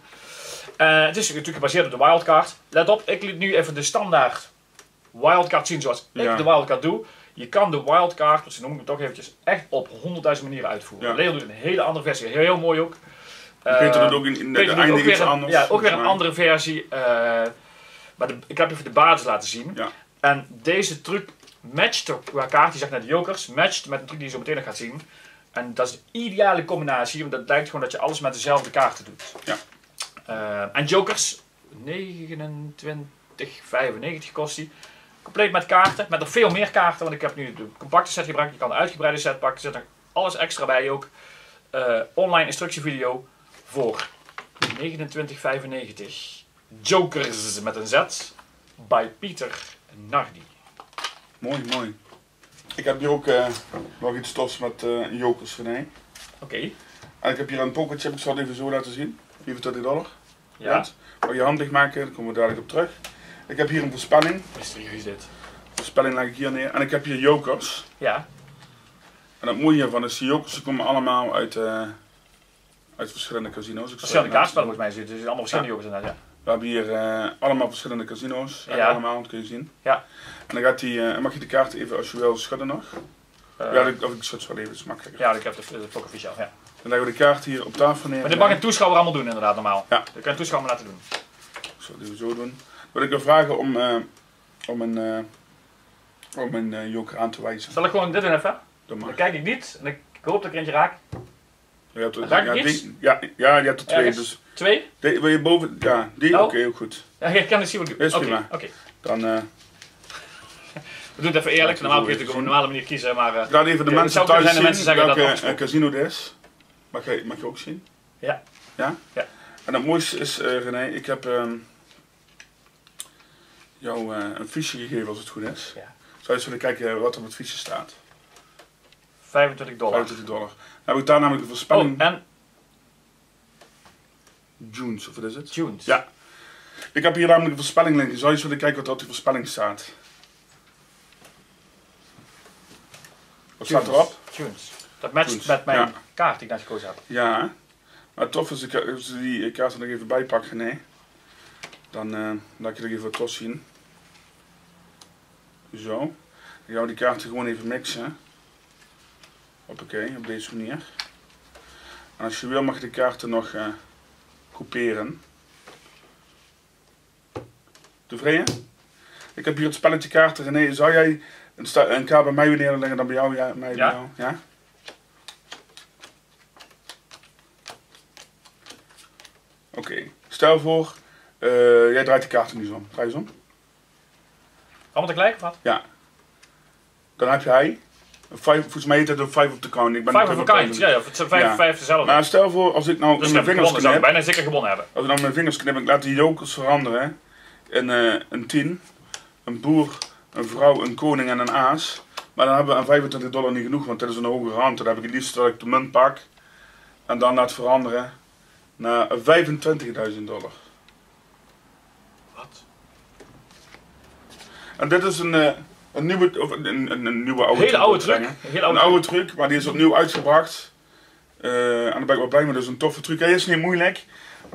Het is natuurlijk gebaseerd op de wildcard. Let op, ik liet nu even de standaard wildcard zien zoals ja, ik de wildcard doe. Je kan de wildcard, dus noem ik het toch eventjes, echt op 100.000 manieren uitvoeren. Ja. Leo doet een hele andere versie, heel mooi ook. Peter doet ook in de eindelijk iets anders. Ja, ook weer een andere versie. Maar ik heb even de basis laten zien. Ja. En deze truc matcht qua kaart, die zegt naar de jokers, matcht met een truc die je zo meteen nog gaat zien. En dat is de ideale combinatie, want dat lijkt gewoon dat je alles met dezelfde kaarten doet. Ja. En jokers, 29,95 kost die. Compleet met kaarten, met nog veel meer kaarten, want ik heb nu de compacte set gebruikt. Je kan de uitgebreide set pakken, er zit nog alles extra bij ook. Online instructievideo voor 29,95. Jokers met een Z, bij Peter Nardi. Mooi, mooi. Ik heb hier ook nog iets tofs met jokers, René. Oké. En ik heb hier een pocketchip, ik zal het even zo laten zien. $30. Ja. Right. Mag je hand dicht maken, daar komen we dadelijk op terug. Ik heb hier een voorspelling. Mysterieus dit. Voorspelling leg ik hier neer. En ik heb hier jokers. Ja. En het mooie hiervan is, die jokers komen allemaal uit verschillende casino's. Verschillende kaartspellen volgens mij, dus allemaal verschillende jokers inderdaad, ja. We hebben hier allemaal verschillende casino's. Ja. Allemaal, dat kun je zien. Ja. En dan gaat die, mag je de kaart even als je wil schudden nog? Of ik schud ze wel even, dat is makkelijker. Ja, ik heb de fokkerfiche al, ja. Dan leggen we de kaart hier op tafel neer. Maar dit mag een toeschouwer allemaal doen inderdaad, normaal. Ja. Dat kan een toeschouwer laten doen. Ik zal het even zo doen. Wil ik wil vragen om een joker aan te wijzen. Zal ik gewoon dit doen even? Dan kijk ik niet en ik hoop dat ik er eentje raak. Je hebt er, je hebt er 2. Ergens. Dus 2? Die, wil je boven? Ja, die? Nou. Oké, heel goed. Ja, ik kan het zien wat ik doe. Oké. Dan. We doen het even eerlijk, normaal kun je het op een normale manier kiezen. Maar ik laat even de mensen thuis zien welke casino dit is. Mag je ook zien? Ja. Ja? En het mooiste is, René, ik heb jou een fiche gegeven als het goed is. Ja. Zou je eens willen kijken wat er op het fiche staat? $25. $25. Dan heb ik daar namelijk een voorspelling. Oh, en? Junes, of wat is het? Junes. Ja. Ik heb hier namelijk een voorspelling liggen. Zou je eens willen kijken wat er op die voorspelling staat? Wat staat erop? Junes. Dat matcht met mijn kaart die ik net gekozen heb. Ja. Maar tof is, als je die kaart er nog even bij pakken, nee. Dan laat ik je er even wat los zien. Zo. Dan gaan we die kaarten gewoon even mixen. Hoppakee, op deze manier. En als je wil mag je de kaarten nog groeperen. Tevreden? Ik heb hier het spelletje kaarten. René, zou jij een kaart bij mij neerleggen dan bij jou? Ja, mij bij jou? Ja? Oké, stel voor, jij draait de kaarten nu om. Draai eens om. Allemaal tegelijk of wat? Ja. Dan heb jij... volgens mij heet het een 5 op de count. 5 op de count, ja, het zijn 5 dezelfde. Maar stel voor, als ik nou dus mijn vingers knip... zou bijna zeker gewonnen hebben. Als ik nou mijn vingers knip en ik laat die jokers veranderen in een 10, een boer, een vrouw, een koning en een aas. Maar dan hebben we aan $25 niet genoeg, want dat is een hoge ruimte. Dan heb ik het liefst dat ik de munt pak en dan laat veranderen naar $25.000. Wat? En dit is een hele oude truc, maar die is opnieuw uitgebracht. En daar ben ik wel blij mee, dat is een toffe truc. Hij is niet moeilijk.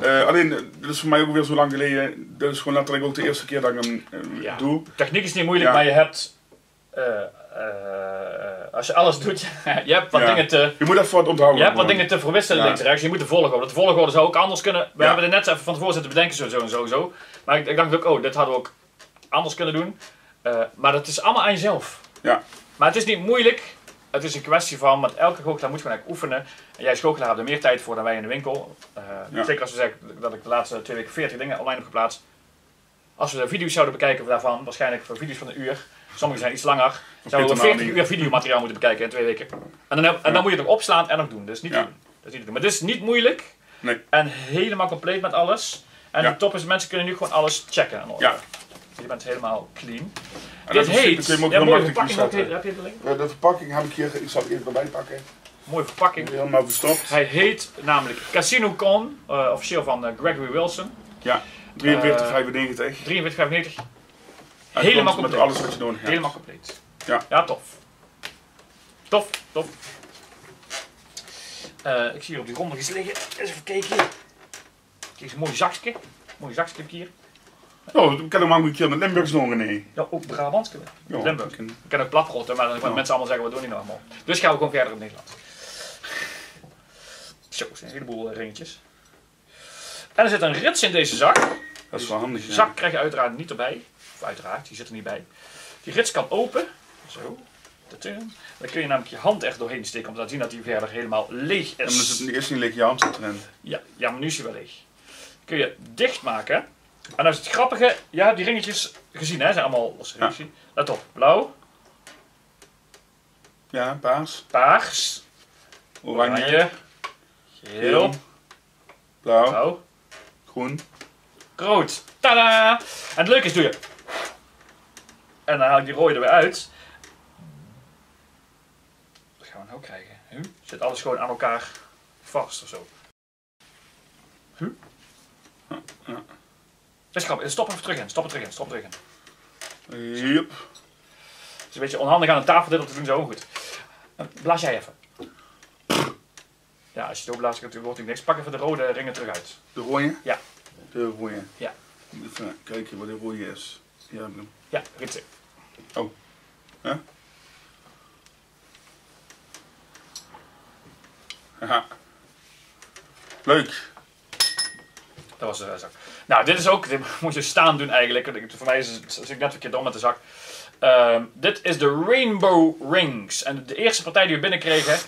Alleen, dat is voor mij ook weer zo lang geleden. Dat is gewoon letterlijk ook de eerste keer dat ik hem doe. Techniek is niet moeilijk, maar je hebt... als je alles doet, je hebt wat dingen te... Je moet even wat onthouden. Je hebt wat dingen te verwisselen links en rechts. Je moet de volgorde. De volgorde zou ook anders kunnen. We hebben het net even van tevoren zitten bedenken, zo. Maar ik dacht ook, oh, dit hadden we ook anders kunnen doen. Maar dat is allemaal aan jezelf. Ja. Maar het is niet moeilijk. Het is een kwestie van, want elke goochelaar moet gewoon oefenen. En jij goochelaar hebt er meer tijd voor dan wij in de winkel. Zeker als we zeggen dat ik de laatste 2 weken 40 dingen online heb geplaatst. Als we de video's zouden bekijken daarvan, waarschijnlijk voor video's van een uur. Sommige zijn iets langer. Zouden we 40 uur videomateriaal moeten bekijken in 2 weken. En dan moet je het ook opslaan en nog doen. Dus niet doen. Dat is niet te doen. Maar dit is niet moeilijk. Nee. En helemaal compleet met alles. En de top is, mensen kunnen nu gewoon alles checken. Ja. Je bent helemaal clean. En dit heet... Kun je hem ook de verpakking heb ik hier... Ik zal het even erbij pakken. Mooie verpakking. Helemaal verstopt. Hij heet namelijk Casino Con. Officieel van Gregory Wilson. Ja. 43,95. 43,95. Helemaal compleet. Met alles wat je doet. Ja. Helemaal compleet. Ja. Ja, tof. Tof, tof. Ik zie hier op die grond nog iets liggen. Eens even kijken hier. Kijk, een mooi zakje. Mooi zakje heb ik hier. Oh, ik ken hem ook een keer met Limburgs nog, nee. Ja, ook Brabants kunnen we. Ja, Limburg. Ik ken ook Plaprotten, maar dan gaan mensen allemaal zeggen, we doen niet normaal. Dus gaan we gewoon verder op Nederland. Zo, er zijn een heleboel ringetjes. En er zit een rits in deze zak. Dat is wel handig, ja. Zak krijg je uiteraard niet erbij. Of uiteraard, die zit er niet bij. Die rits kan open. Zo. Dan kun je namelijk je hand echt doorheen steken, om te laten zien dat die verder helemaal leeg is. Ja, maar dus eerst niet leeg, je hand zit erin. Ja, ja, maar nu is hij wel leeg. Kun je dichtmaken. En dat is het grappige, ja, die ringetjes gezien, hè, zijn allemaal losse ringetjes. Ja. Let op, blauw. Ja, paars. Paars. Oranje. Geel. Blauw. Groen. Rood. Tada! En het leuke is, doe je. En dan haal ik die rode er weer uit. Dat gaan we nou krijgen. Huh? Zit alles gewoon aan elkaar vast of zo. Huh? Ja. Dat is grappig. Stop even terug in, stop er terug in. Yep. Het is een beetje onhandig aan de tafel dit op te doen, zo goed. Blaas jij even. Ja, als je het opblaast, wordt natuurlijk niks. Pak even de rode ringen terug uit. De rode? Ja. De rode? Ja. Even kijken wat de rode is. Hier heb ik hem. Ja, ritsen. Oh. Huh? Haha. Leuk. Dat was de zak. Nou, dit is ook, dit moet je staan doen eigenlijk. Voor mij zit ik net een keer door met de zak. Dit is de Rainbow Rings. En de eerste partij die we binnenkregen...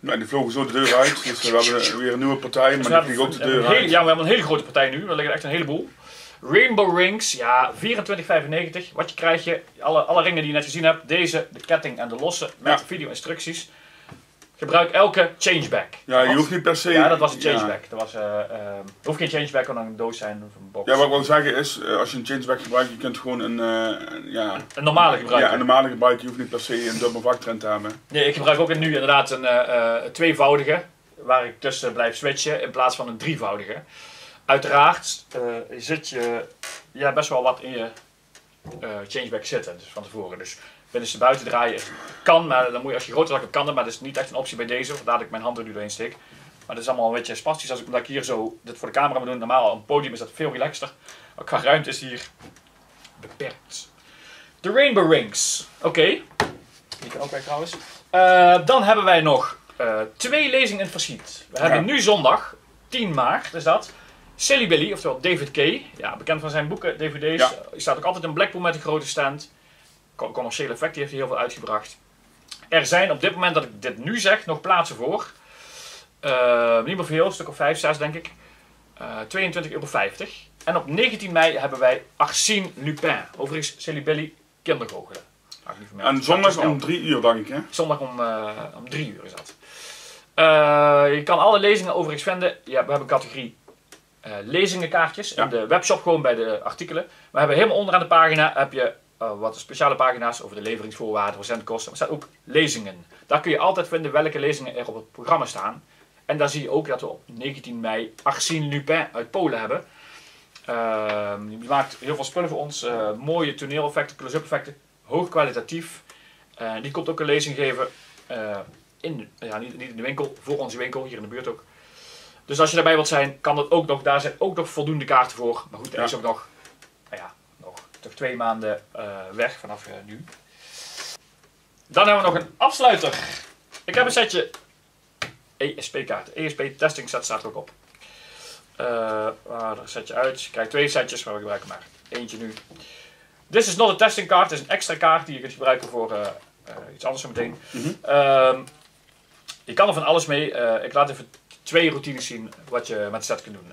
Nou, die vlogen zo de deur uit. Dus we hebben weer een nieuwe partij, maar die vliegen ook de deur uit. Ja, we hebben een hele grote partij nu. Er liggen echt een heleboel. Rainbow Rings, ja, 24,95. Wat je krijgt, alle ringen die je net gezien hebt. Deze, de ketting en de losse, met video-instructies. Gebruik elke changeback. Ja, je hoeft niet per se... Ja, dat was een changeback. Ja. Dat was, hoef geen changeback, kan dan een doos zijn of een box. Ja, wat ik wil zeggen is, als je een changeback gebruikt, je kunt gewoon een normale gebruiken. Ja, een normale gebruiken. Je hoeft niet per se een dubbel vaktrend te hebben. Nee, ik gebruik ook nu inderdaad een tweevoudige, waar ik tussen blijf switchen, in plaats van een drievoudige. Uiteraard zit je... Ja, best wel wat in je changeback zitten, dus van tevoren. Dus, buiten draaien kan, maar dan moet je, als je grote zakken kan, maar dat is niet echt een optie bij deze, vandaar dat ik mijn hand er nu doorheen steek. Maar dat is allemaal een beetje spastisch, omdat ik hier zo dit voor de camera moet doen. Normaal op een podium is dat veel relaxter, maar qua ruimte is hier beperkt. De Rainbow Rings, oké. Die kan ook weg trouwens. Dan hebben wij nog 2 lezingen in het verschiet. We hebben nu zondag, 10 maart is dat, Silly Billy, oftewel David Kay. Ja, bekend van zijn boeken, dvd's. Hij staat ook altijd in Blackpool met een grote stand. Commerciële effect, die heeft hij heel veel uitgebracht. Er zijn op dit moment, dat ik dit nu zeg, nog plaatsen voor. Niet meer veel, een stuk of 5, 6 denk ik. €22,50. En op 19 mei hebben wij Arsène Lupin. Overigens, Silly Billy, kindergoochelen. En zondag om 3 uur denk ik, hè? Zondag om 3 uur is dat. Je kan alle lezingen overigens vinden. Ja, we hebben een categorie lezingenkaartjes. In de webshop, gewoon bij de artikelen. We hebben helemaal onderaan de pagina, heb je... wat speciale pagina's over de leveringsvoorwaarden, procentkosten. Maar er staan ook lezingen. Daar kun je altijd vinden welke lezingen er op het programma staan. En daar zie je ook dat we op 19 mei Arsène Lupin uit Polen hebben. Die maakt heel veel spullen voor ons. Mooie toneeleffecten, close-up effecten. Hoog kwalitatief. Die komt ook een lezing geven. Niet in de winkel, voor onze winkel, hier in de buurt ook. Dus als je daarbij wilt zijn, kan dat ook nog. Daar zijn ook nog voldoende kaarten voor. Maar goed, er is ook nog, nog 2 maanden weg vanaf nu. Dan hebben we nog een afsluiter. Ik heb een setje ESP-kaarten. ESP-testing set staat er ook op. Daar zet je uit. Ik krijg 2 setjes, maar we gebruiken maar eentje nu. This is not a testing card. Dit is een extra kaart die je kunt gebruiken voor iets anders zo meteen. Je kan er van alles mee. Ik laat even 2 routines zien wat je met de set kunt doen.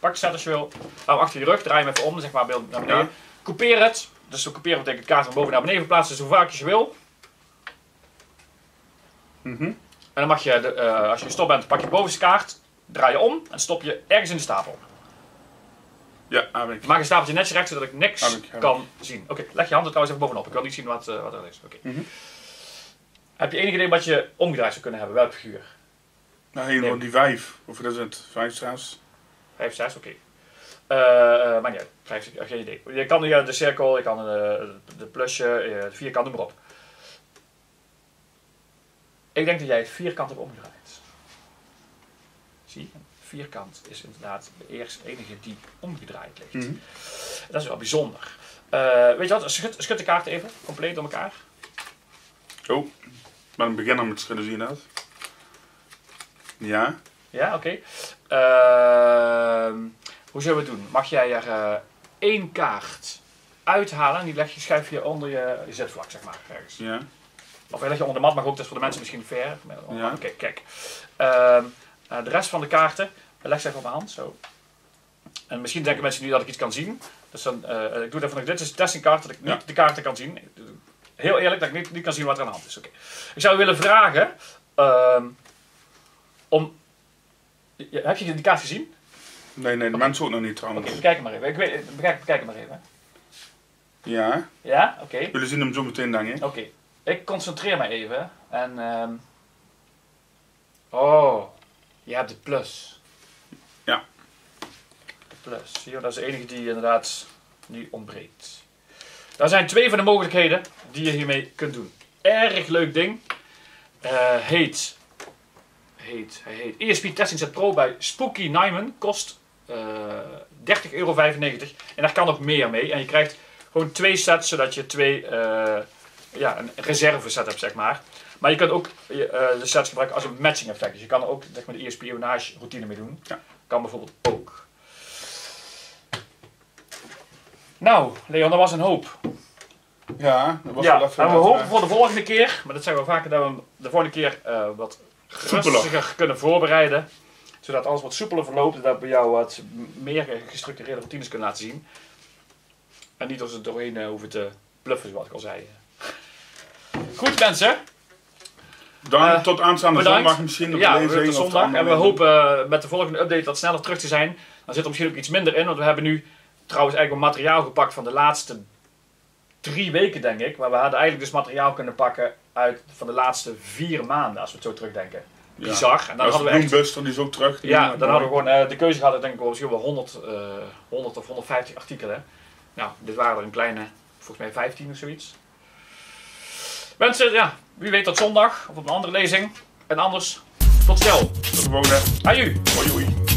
Pak de set als je wil. Hou hem achter je rug. Draai hem even om. Zeg maar beeld naar beneden. Coupeer het. Dus coupeer betekent kaart van boven naar beneden verplaatsen. Dus hoe vaak je wil. En dan mag je, als je gestopt bent, pak je de bovenste kaart. Draai je om en stop je ergens in de stapel. Maak een stapeltje netjes recht zodat ik niks kan zien. Oké, leg je handen trouwens even bovenop. Ik wil niet zien wat er is. Heb je enig idee wat je omgedraaid zou kunnen hebben? Welk figuur? Nou, helemaal die 5. Of dat is het 5 staars. 5 staars, oké. Maar niet uit. 5, geen idee. Je kan nu de cirkel, je kan de plusje, de vierkant, noem maar op. Ik denk dat jij het vierkant hebt omgedraaid. Zie, vierkant is inderdaad de eerste enige die omgedraaid ligt. Dat is wel bijzonder. Weet je wat, schud de kaart even, compleet door elkaar. Maar een beginner met schudden zie je dat. Hoe zullen we het doen? Mag jij er 1 kaart uithalen en die schuif je onder je zitvlak, zeg maar, ergens. Of leg je onder de mat, maar ook dat is voor de mensen misschien ver. Kijk. De rest van de kaarten, leg ze even op mijn hand, zo. En misschien denken mensen nu dat ik iets kan zien. Dus dan, ik doe het even nog, dit is een testingkaart dat ik niet de kaarten kan zien. Heel eerlijk, dat ik niet kan zien wat er aan de hand is. Ik zou willen vragen, heb je die kaart gezien? Nee, de mensen ook nog niet trouwens. Bekijk hem maar even. Bekijk hem maar even. Oké. Jullie zien hem zo meteen dan, hè? Oké. Ik concentreer me even en... Je hebt de plus. De plus. Zie je, dat is de enige die inderdaad nu ontbreekt. Daar zijn 2 van de mogelijkheden die je hiermee kunt doen. Erg leuk ding. Hij heet ESP Testing Set Pro bij Spooky Nyman. Kost €30,95. En daar kan nog meer mee. En je krijgt gewoon 2 sets, zodat je een reserve set hebt, zeg maar. Maar je kunt ook de sets gebruiken als een matching effect. Dus je kan er ook de ESP-spionage routine mee doen. Kan bijvoorbeeld ook. Nou, Leon, dat was een hoop. En we hopen voor de volgende keer, maar dat zeggen we vaker, dat we hem de volgende keer wat rustiger kunnen voorbereiden. Zodat alles wat soepeler verloopt en dat we jou wat meer gestructureerde routines kunnen laten zien. En niet als we doorheen hoeven te bluffen, zoals ik al zei. Goed, mensen. Dan tot aanstaande zondag misschien. Tot zondag. En we hopen met de volgende update wat sneller terug te zijn. Dan zit er misschien ook iets minder in. Want we hebben nu trouwens eigenlijk wel materiaal gepakt van de laatste 3 weken, denk ik. Maar we hadden eigenlijk dus materiaal kunnen pakken van de laatste 4 maanden, als we het zo terugdenken. Bizar. En dan hadden we echt... Bloombuster, die is ook terug. Dan hadden we gewoon de keuze gehad, denk ik, misschien wel 100 of 150 artikelen. Nou, dit waren er een kleine, volgens mij 15 of zoiets. Mensen, wie weet tot zondag of op een andere lezing. En anders, tot snel. Tot de volgende. Aju. Hoi.